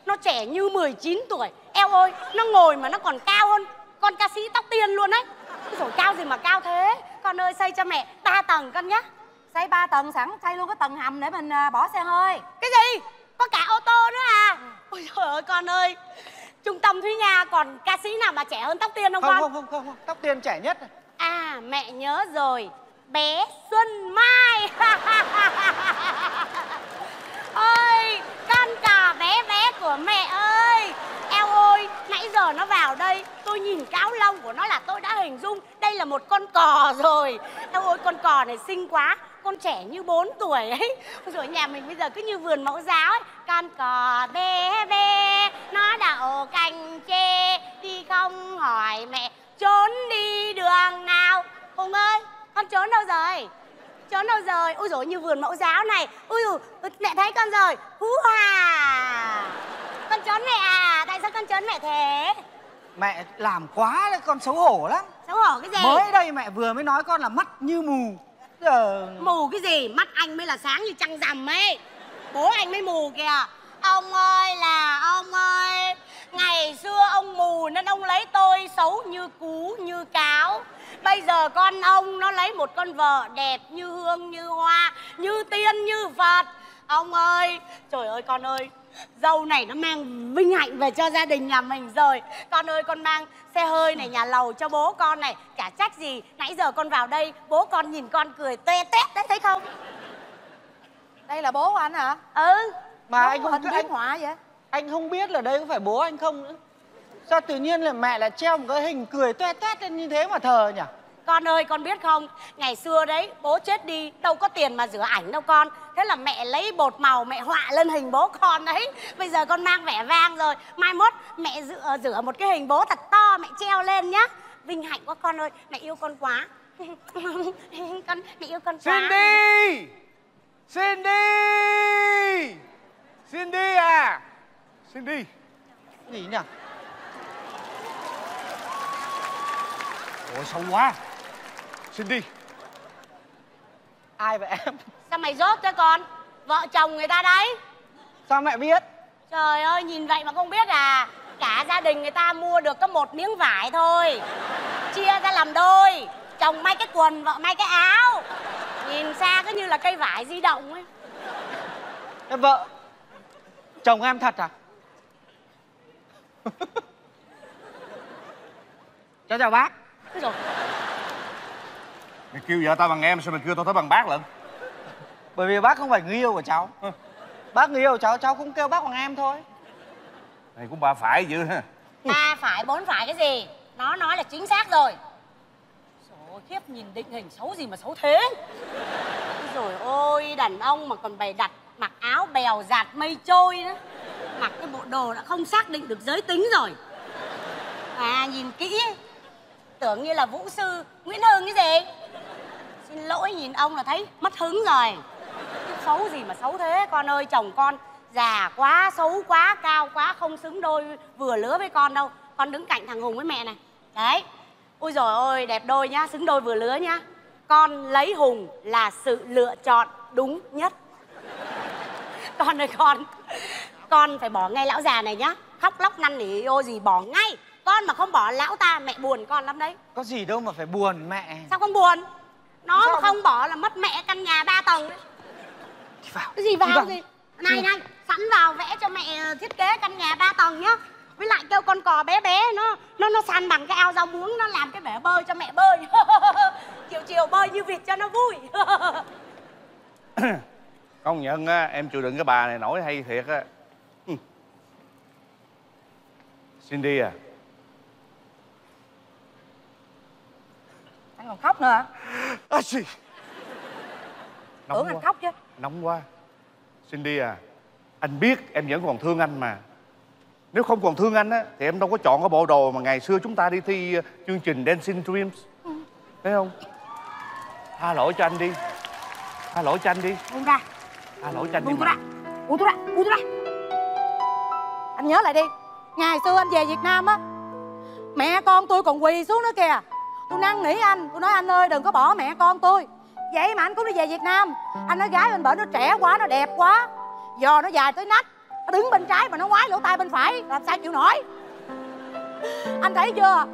nó trẻ như 19 tuổi. Eo ơi, nó ngồi mà nó còn cao hơn con ca sĩ Tóc Tiên luôn đấy. Rồi cao gì mà cao thế. Con ơi, xây cho mẹ 3 tầng con nhá. Xây 3 tầng, sẵn xây luôn cái tầng hầm để mình bỏ xe hơi. Cái gì? Có cả ô tô nữa à? Ôi trời ơi con ơi. Trung tâm Thúy Nga còn ca sĩ nào mà trẻ hơn Tóc Tiên không con? Không, Tóc Tiên trẻ nhất. À, mẹ nhớ rồi. Bé Xuân Mai. Ôi, con cò bé của mẹ ơi. Eo ơi, nãy giờ nó vào đây, tôi nhìn cáo lông của nó là tôi đã hình dung đây là một con cò rồi. Eo ơi, con cò này xinh quá, con trẻ như 4 tuổi ấy. Rồi nhà mình bây giờ cứ như vườn mẫu giáo ấy. Con cò bé, nó đậu cành chê, đi không hỏi mẹ trốn đi đường nào. Hùng ơi, con trốn đâu rồi? Trốn đâu rồi? Ôi dồi, như vườn mẫu giáo này. Ôi dồi, mẹ thấy con rồi. Hú hà. Con trốn mẹ à? Tại sao con trốn mẹ thế? Mẹ làm quá đấy, con xấu hổ lắm. Xấu hổ cái gì? Mới đây mẹ vừa mới nói con là mắt như mù. Giờ... Mù cái gì? Mắt anh mới là sáng như trăng rằm ấy. Bố anh mới mù kìa. Ông ơi là ông ơi, ngày xưa ông mù nên ông lấy tôi xấu như cú như cáo. Bây giờ con ông nó lấy một con vợ đẹp như hương như hoa, như tiên như Phật. Ông ơi, trời ơi con ơi, dâu này nó mang vinh hạnh về cho gia đình nhà mình rồi. Con ơi, con mang xe hơi này, nhà lầu cho bố con này. Chả trách gì, nãy giờ con vào đây, bố con nhìn con cười tuê tét đấy, thấy không? Đây là bố của anh hả? Ừ. Mà anh không biết họa vậy? Anh không biết là đây có phải bố anh không nữa. Sao tự nhiên là mẹ lại treo một cái hình cười toe toét lên như thế mà thờ nhỉ? Con ơi, con biết không? Ngày xưa đấy, bố chết đi, đâu có tiền mà rửa ảnh đâu con. Thế là mẹ lấy bột màu, mẹ họa lên hình bố con đấy. Bây giờ con mang vẻ vang rồi. Mai mốt, mẹ rửa một cái hình bố thật to, mẹ treo lên nhá. Vinh hạnh quá con ơi, mẹ yêu con quá. Mẹ yêu con quá. Cindy! Cindy! Cindy à? Cindy! Gì nhỉ? Ôi xấu quá. Cindy, ai vậy em? Sao mày dốt thế con? Vợ chồng người ta đấy. Sao mẹ biết? Trời ơi, nhìn vậy mà không biết à? Cả gia đình người ta mua được có một miếng vải thôi, chia ra làm đôi, chồng may cái quần, vợ may cái áo. Nhìn xa cứ như là cây vải di động ấy. Em vợ chồng em thật à? Cháu chào bác. Rồi. Mày kêu vợ tao bằng em, sao mày kêu tao tới bằng bác lận? Bởi vì bác không phải người yêu của cháu. Bác người yêu của cháu, cháu cũng kêu bác bằng em thôi. Này cũng bà phải dữ ha. Ba phải, bốn phải cái gì? Nó nói là chính xác rồi. Trời khiếp, nhìn định hình xấu gì mà xấu thế. Rồi ôi, đàn ông mà còn bày đặt, mặc áo bèo dạt mây trôi nữa. Mặc cái bộ đồ đã không xác định được giới tính rồi. À, nhìn kỹ tưởng như là vũ sư Nguyễn Hưng cái gì. Xin lỗi, nhìn ông là thấy mất hứng rồi. Cái xấu gì mà xấu thế con ơi. Chồng con già quá, xấu quá, cao quá, không xứng đôi vừa lứa với con đâu. Con đứng cạnh thằng Hùng với mẹ này. Đấy. Ôi dồi ôi, đẹp đôi nhá, xứng đôi vừa lứa nhá. Con lấy Hùng là sự lựa chọn đúng nhất. Con ơi con phải bỏ ngay lão già này nhá. Khóc lóc năn nỉ ô gì bỏ ngay. Con mà không bỏ lão ta mẹ buồn con lắm đấy. Có gì đâu mà phải buồn mẹ. Sao con buồn? Nó mà không bỏ là mất mẹ căn nhà 3 tầng đấy. Đi vào. Cái gì vào, gì? Này này, sẵn vào vẽ cho mẹ thiết kế căn nhà 3 tầng nhá. Với lại kêu con cò bé bé nó săn bằng cái ao rau muống, nó làm cái bể bơi cho mẹ bơi. Chiều chiều bơi như vịt cho nó vui. Công nhận á, em chịu đựng cái bà này nổi hay thiệt á. Cindy à. Anh còn khóc nữa hả? À, xì. Tưởng anh khóc chứ. Nóng quá. Cindy à, anh biết em vẫn còn thương anh mà. Nếu không còn thương anh á, thì em đâu có chọn cái bộ đồ mà ngày xưa chúng ta đi thi chương trình Dancing Dreams. Thấy không? Tha lỗi cho anh đi. Tha lỗi cho anh đi. Buông ra. Tha lỗi cho anh đi mà. Buông tôi ra. Buông tôi ra. Anh nhớ lại đi. Ngày xưa anh về Việt Nam á, mẹ con tôi còn quỳ xuống đó kìa. Tôi năn nỉ anh, tôi nói anh ơi đừng có bỏ mẹ con tôi. Vậy mà anh cũng đi về Việt Nam. Anh nói gái bên bển nó trẻ quá, nó đẹp quá, giò nó dài tới nách, nó đứng bên trái mà nó ngoái lỗ tai bên phải, làm sao chịu nổi. Anh thấy chưa?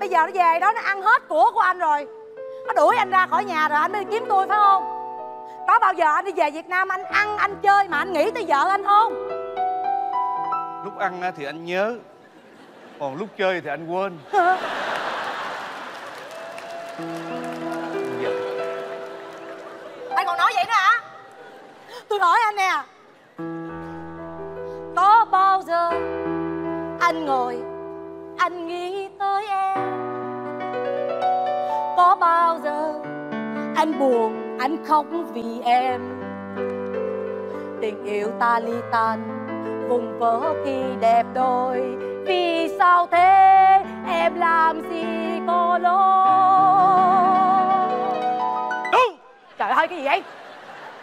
Bây giờ nó về đó, nó ăn hết của anh rồi, nó đuổi anh ra khỏi nhà rồi anh mới kiếm tôi phải không? Có bao giờ anh đi về Việt Nam anh ăn, anh chơi mà anh nghĩ tới vợ anh không? Lúc ăn thì anh nhớ, còn lúc chơi thì anh quên. Anh còn nói vậy nữa hả? Tôi hỏi anh nè, có bao giờ anh ngồi anh nghĩ tới em? Có bao giờ anh buồn anh khóc vì em? Tình yêu ta ly tan vùng vỡ khi đẹp đôi, vì sao thế em làm gì cô lỗi? Đúng. Trời ơi cái gì vậy?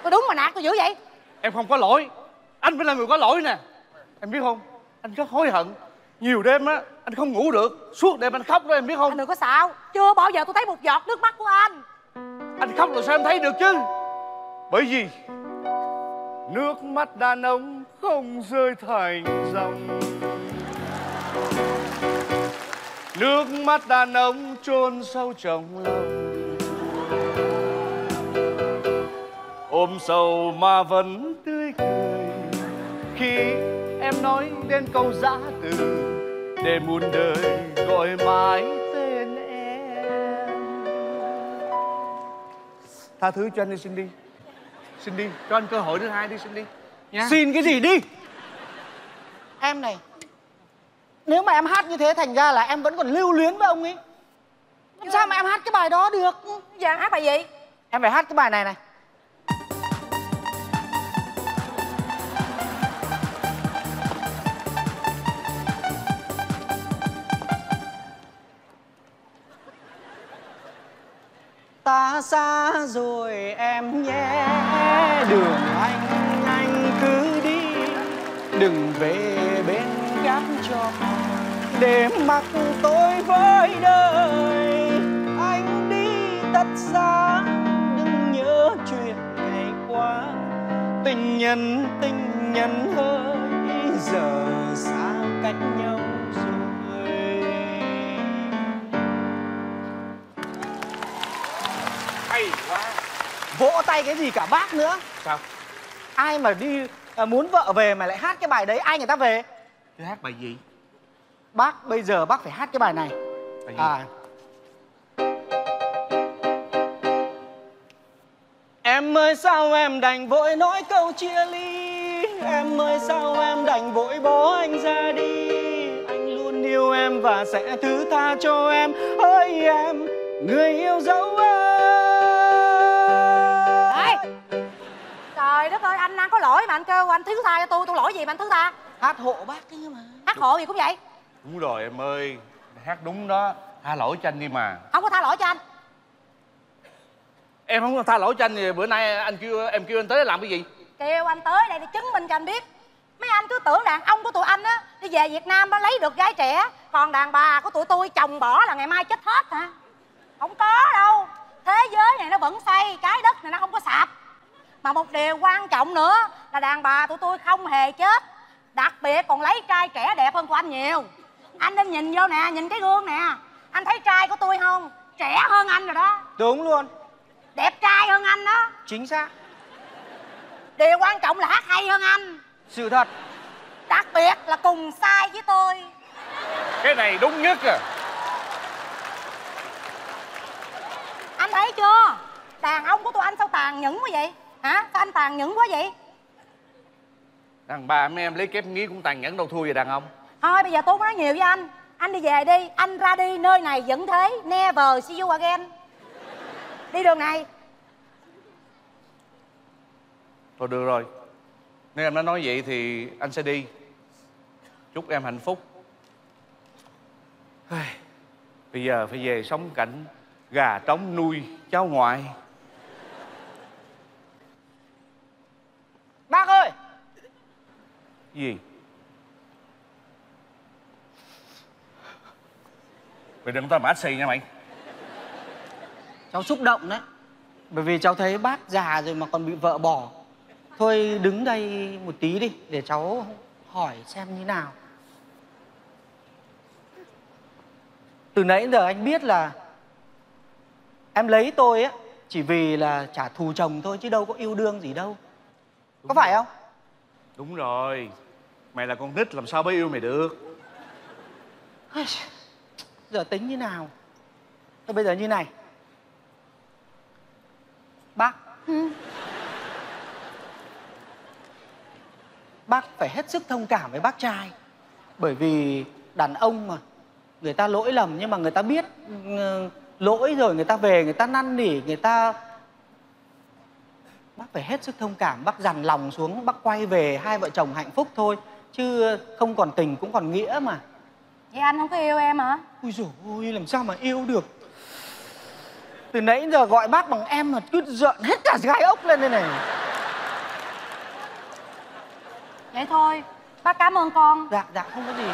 Tôi đúng mà nạt tôi dữ vậy? Em không có lỗi, anh phải là người có lỗi nè. Em biết không, anh rất hối hận. Nhiều đêm á, anh không ngủ được, suốt đêm anh khóc đó em biết không? Anh đừng có xạo, chưa bao giờ tôi thấy một giọt nước mắt của anh. Anh khóc rồi sao em thấy được chứ? Bởi vì nước mắt đàn ông không rơi thành dòng, nước mắt đàn ông chôn sâu trong lòng, ôm sầu mà vẫn tươi cười khi em nói đến câu giã từ, để muôn đời gọi mãi tên em. Tha thứ cho anh đi Cindy. Cindy, cho anh cơ hội thứ hai đi Cindy. Yeah. Xin cái gì đi? Em này, nếu mà em hát như thế thành ra là em vẫn còn lưu luyến với ông ấy. Làm sao mà em hát cái bài đó được? Giờ em hát bài gì? Em phải hát cái bài này này. Ta xa rồi em nhé, đường anh cứ đi, đừng về bên gác cho để mặc tôi với đời. Anh đi thật xa, đừng nhớ chuyện ngày qua, tình nhân tình nhân hỡi, giờ xa cách nhau rồi. Hay quá. Vỗ tay cái gì cả bác nữa. Sao? Ai mà đi muốn vợ về mà lại hát cái bài đấy, ai người ta về? Thế hát bài gì? Bác bây giờ bác phải hát cái bài này. Bài gì? Em ơi sao em đành vội nói câu chia ly, em ơi sao em đành vội bỏ anh ra đi. Anh luôn yêu em và sẽ thứ tha cho em, ơi em, người yêu dấu ơi. Trời đất ơi, anh đang có lỗi mà anh kêu anh thứ tha cho tôi lỗi gì mà anh thứ tha? Hát hộ bác chứ mà. Hát hộ gì cũng vậy. Đúng rồi em ơi, hát đúng đó, tha lỗi cho anh đi mà. Không có tha lỗi cho anh. Em không tha lỗi cho anh thì bữa nay anh kêu em kêu anh tới làm cái gì? Kêu anh tới đây để chứng minh cho anh biết. Mấy anh cứ tưởng đàn ông của tụi anh á đi về Việt Nam á lấy được gái trẻ, còn đàn bà của tụi tôi chồng bỏ là ngày mai chết hết hả? Không có đâu. Thế giới này nó vẫn xây, trái đất này nó không có sập. Mà một điều quan trọng nữa là đàn bà tụi tôi không hề chết, đặc biệt còn lấy trai trẻ đẹp hơn của anh nhiều. Anh nên nhìn vô nè, nhìn cái gương nè. Anh thấy trai của tôi không? Trẻ hơn anh rồi đó. Đúng luôn. Đẹp trai hơn anh đó. Chính xác. Điều quan trọng là hát hay hơn anh. Sự thật. Đặc biệt là cùng sai với tôi. Cái này đúng nhất à. Anh thấy chưa? Đàn ông của tụi anh sao tàn nhẫn quá vậy? Hả? Sao anh tàn nhẫn quá vậy? Đàn bà mấy em lấy kép nghĩ cũng tàn nhẫn đâu thua về đàn ông. Thôi bây giờ tôi không nói nhiều với anh. Anh đi về đi. Anh ra đi, nơi này vẫn thế. Never see you again. Đi đường này. Thôi được rồi. Nếu em đã nói vậy thì anh sẽ đi. Chúc em hạnh phúc. Bây giờ phải về sống cảnh gà trống nuôi cháu ngoại. Bác ơi. Gì? Mày đừng tao mã xì nha mày. Cháu xúc động đấy. Bởi vì cháu thấy bác già rồi mà còn bị vợ bỏ. Thôi đứng đây một tí đi, để cháu hỏi xem như nào. Từ nãy giờ anh biết là em lấy tôi á chỉ vì là trả thù chồng thôi, chứ đâu có yêu đương gì đâu. Đúng. Có phải không? Đúng rồi. Mày là con nít làm sao mới yêu mày được. Giờ tính như nào? Thôi bây giờ như này. Bác. Bác phải hết sức thông cảm với bác trai. Bởi vì đàn ông mà, người ta lỗi lầm nhưng mà người ta biết lỗi rồi, người ta về, người ta năn nỉ, người ta... Bác phải hết sức thông cảm, bác dằn lòng xuống, bác quay về hai vợ chồng hạnh phúc thôi. Chứ không còn tình cũng còn nghĩa mà. Vậy anh không có yêu em hả? Ui dồi ôi, làm sao mà yêu được. Từ nãy giờ gọi bác bằng em mà cứ giận hết cả gai ốc lên đây này. Vậy thôi, bác cảm ơn con. Dạ, dạ, không có gì.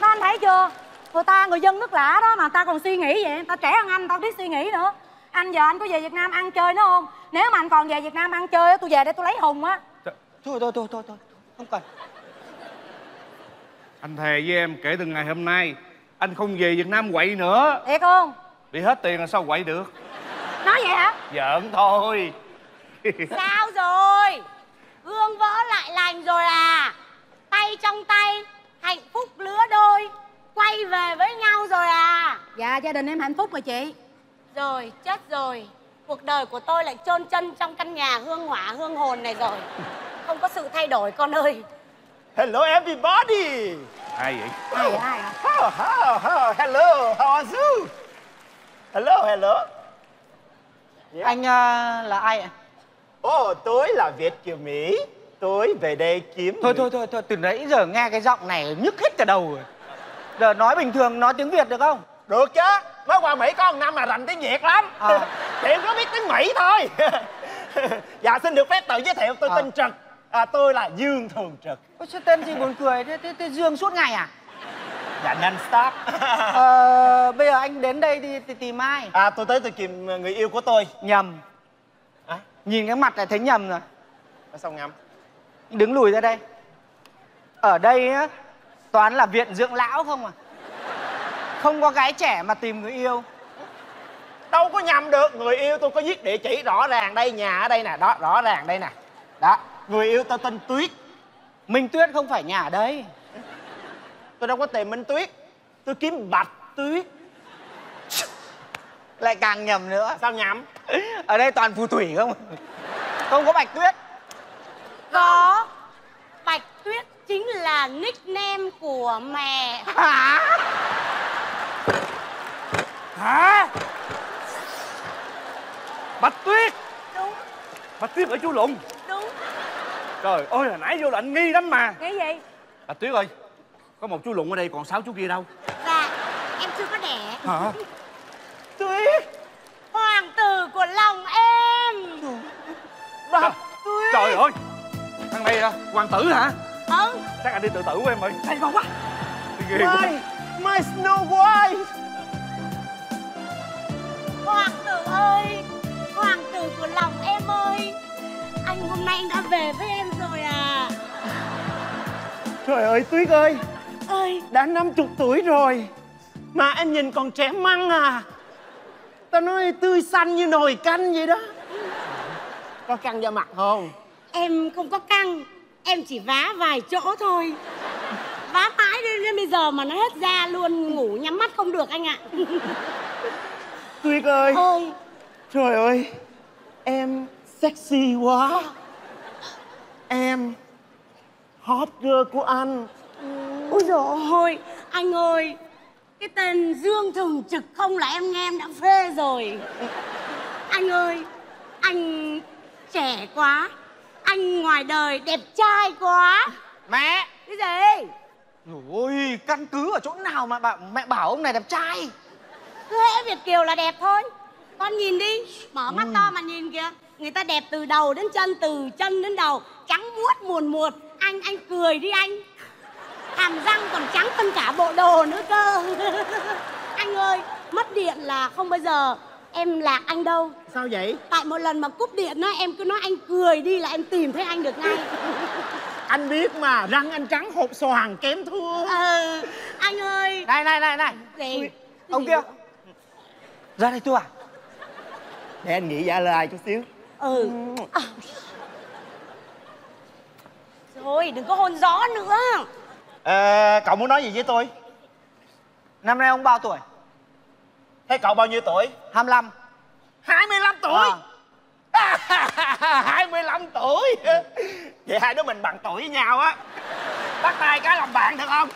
Nó anh thấy chưa? Người ta, người dân nước lạ đó mà ta còn suy nghĩ vậy. Ta trẻ hơn anh, tao biết suy nghĩ nữa. Anh giờ anh có về Việt Nam ăn chơi nữa không? Nếu mà anh còn về Việt Nam ăn chơi, tôi về đây tôi lấy Hùng á. Thôi, không cần. Anh thề với em, kể từ ngày hôm nay anh không về Việt Nam quậy nữa. Thiệt không? Bị hết tiền là sao quậy được. Nói vậy hả? Giỡn thôi. Sao rồi? Gương vỡ lại lành rồi à? Tay trong tay, hạnh phúc lứa đôi, quay về với nhau rồi à? Dạ, gia đình em hạnh phúc rồi chị. Rồi, chết rồi. Cuộc đời của tôi lại chôn chân trong căn nhà hương hỏa hương hồn này rồi. Không có sự thay đổi con ơi. Hello everybody. Ai vậy? Ai vậy? Ai vậy? Hello, how are you? Hello, hello. Yeah. Anh là ai ạ? Ồ, tôi là Việt Kiều Mỹ. Tôi về đây kiếm... Thôi, từ nãy giờ nghe cái giọng này nhức hết cả đầu rồi. Giờ nói bình thường, nói tiếng Việt được không? Được chứ. Mới qua Mỹ có 1 năm mà rành tiếng Việt lắm. Thì em có biết tiếng Mỹ thôi. Dạ, xin được phép tự giới thiệu, tôi tên Trực. Tôi là Dương Thường Trực. Ôi, tên gì buồn cười thế, Dương suốt ngày à? Dạ, non-stop. Bây giờ anh đến đây đi tìm ai? Tôi tới tìm người yêu của tôi. Nhầm. Nhìn cái mặt lại thấy nhầm rồi. Sao nhầm? Đứng lùi ra đây. Ở đây á, toán là viện dưỡng lão không à. Không có gái trẻ mà tìm người yêu. Đâu có nhầm được. Người yêu tôi có viết địa chỉ rõ ràng đây. Nhà ở đây nè. Đó, rõ ràng đây nè. Đó. Người yêu tôi tên Tuyết. Minh Tuyết không phải nhà ở đây. Tôi đâu có tìm Minh Tuyết. Tôi kiếm Bạch Tuyết. Lại càng nhầm nữa. Sao nhầm? Ở đây toàn phù thủy không? Không có Bạch Tuyết. Có. Bạch Tuyết chính là nickname của mẹ. Hả? Hả? Bạch Tuyết. Đúng. Bạch Tuyết ở chú Lùng. Đúng. Trời ơi, hồi nãy vô là anh nghi lắm mà. Cái gì? Bạch Tuyết ơi, có một chú Lùng ở đây còn 6 chú kia đâu? Dạ, em chưa có đẻ. Hả? Tuyết, hoàng tử của lòng em. Bạch Tuyết. Trời ơi, thằng này là hoàng tử hả? Ừ. Chắc anh đi tự tử của em ơi. Hay quá. My Snow White. Hoàng tử ơi, hoàng tử của lòng em ơi. Anh hôm nay anh đã về với em rồi à? Trời ơi Tuyết ơi, đã 50 tuổi rồi mà em nhìn còn trẻ măng à. Tao nói tươi xanh như nồi canh vậy đó. Có căng da mặt không? Em không có căng. Em chỉ vá vài chỗ thôi. Vá mãi đến bây giờ mà nó hết da luôn. Ngủ nhắm mắt không được anh ạ. Tuyết ơi. Ôi. Trời ơi, em sexy quá. Em hot girl của anh. Ôi dồi ôi, anh ơi. Cái tên Dương Thường Trực không là em nghe em đã phê rồi. Anh ơi, anh trẻ quá. Anh ngoài đời đẹp trai quá. Mẹ. Cái gì? Ôi, căn cứ ở chỗ nào mà mẹ bảo ông này đẹp trai? Cứ hễ Việt kiều là đẹp thôi. Con nhìn đi, mở mắt to mà nhìn kìa. Người ta đẹp từ đầu đến chân, từ chân đến đầu. Trắng muốt muồn muột. Anh cười đi anh. Hàm răng còn trắng hơn cả bộ đồ nữa cơ. Anh ơi, mất điện là không bao giờ em lạc anh đâu. Sao vậy? Tại một lần mà cúp điện á, em cứ nói anh cười đi là em tìm thấy anh được ngay. Anh biết mà, răng anh trắng hộp xoàng kém thua. Ờ, anh ơi. Này, này, này, này. Gì? Ông kia. Ra đây tôi à. Để anh nghĩ dạ lời chút xíu. Ừ. Thôi, đừng có hôn gió nữa. Cậu muốn nói gì với tôi? Năm nay ông bao tuổi? Thế cậu bao nhiêu tuổi? 25. 25 tuổi? À. 25 tuổi. Vậy hai đứa mình bằng tuổi với nhau á. Bắt tay cái làm bạn được không?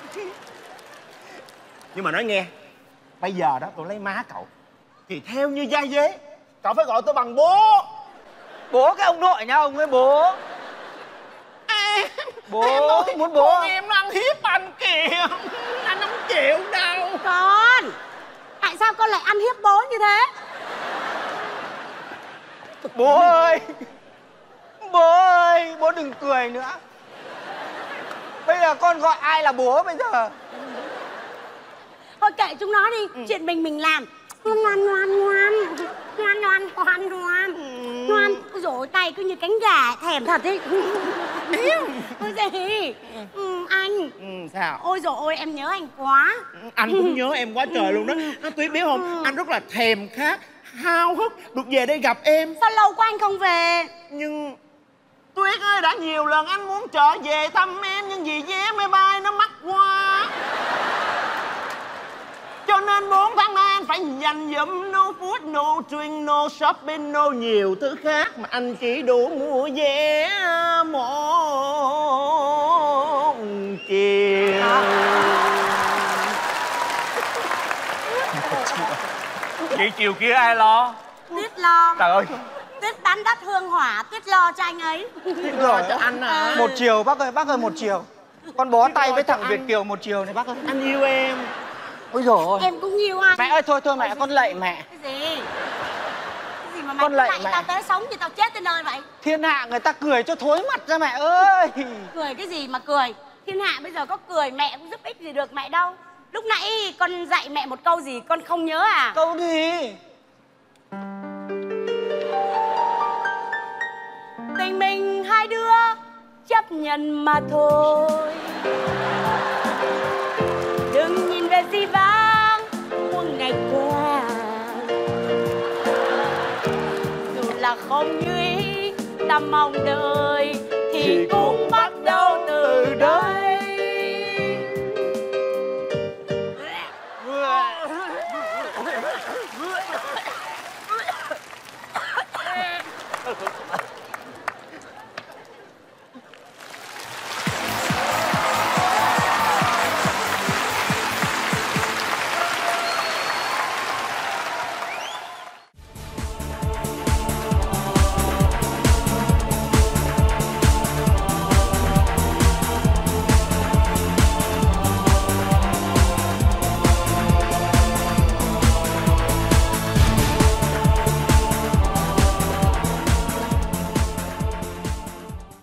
Nhưng mà nói nghe, bây giờ đó tôi lấy má cậu thì theo như gia dế cậu phải gọi tôi bằng bố. Bố cái ông nội nha, ông với bố. Bố ơi, muốn bố em đang hiếp anh kìa. Anh không chịu đâu. Con, tại sao con lại ăn hiếp bố như thế? Bố ơi, bố ơi, bố đừng cười nữa. Bây giờ con gọi ai là bố bây giờ? Thôi kệ chúng nó đi. Chuyện mình làm. Ngoan ngoan ngoan. Ngoan ngoan ngoan ngoan. Ngoan. Ôi dồi, tay cứ như cánh gà thèm thật ý. Ôi gì? Anh. Sao? Ôi dồi ôi, em nhớ anh quá. Anh cũng nhớ em quá trời luôn đó. Tuyết biết không? Anh rất là thèm khát, hao hức được về đây gặp em. Sao lâu quá anh không về? Nhưng Tuyết ơi, đã nhiều lần anh muốn trở về thăm em, nhưng vì vé máy bay nó mắc quá. Cho nên 4 tháng nay anh phải dành dụm no food, no drink, no shopping, no nhiều thứ khác. Mà anh chỉ đủ mua vé một chiều. Chị chiều kia ai lo? Tuyết lo. Trời ơi, Tuyết bán đất hương hỏa, Tuyết lo cho anh ấy. Tuyết lo cho anh à. Một chiều bác ơi, một chiều. Con bó tay với thằng Việt kiều một chiều này bác ơi. Anh yêu em. Ôi dồi ôi. Em cũng yêu anh. Mẹ ơi, thôi mẹ, con lạy mẹ. Cái gì? Cái gì mà mẹ con lạy mẹ? Tao tới sống thì tao chết tới nơi vậy. Thiên hạ người ta cười cho thối mặt ra mẹ ơi. Cười cái gì mà cười? Thiên hạ bây giờ có cười mẹ cũng giúp ích gì được mẹ đâu. Lúc nãy con dạy mẹ một câu gì con không nhớ à? Câu gì? Tình mình hai đứa chấp nhanh mà thôi. Đừng nhìn về di vãng muôn ngày qua, dù là không như ý ta mong đợi thì cũng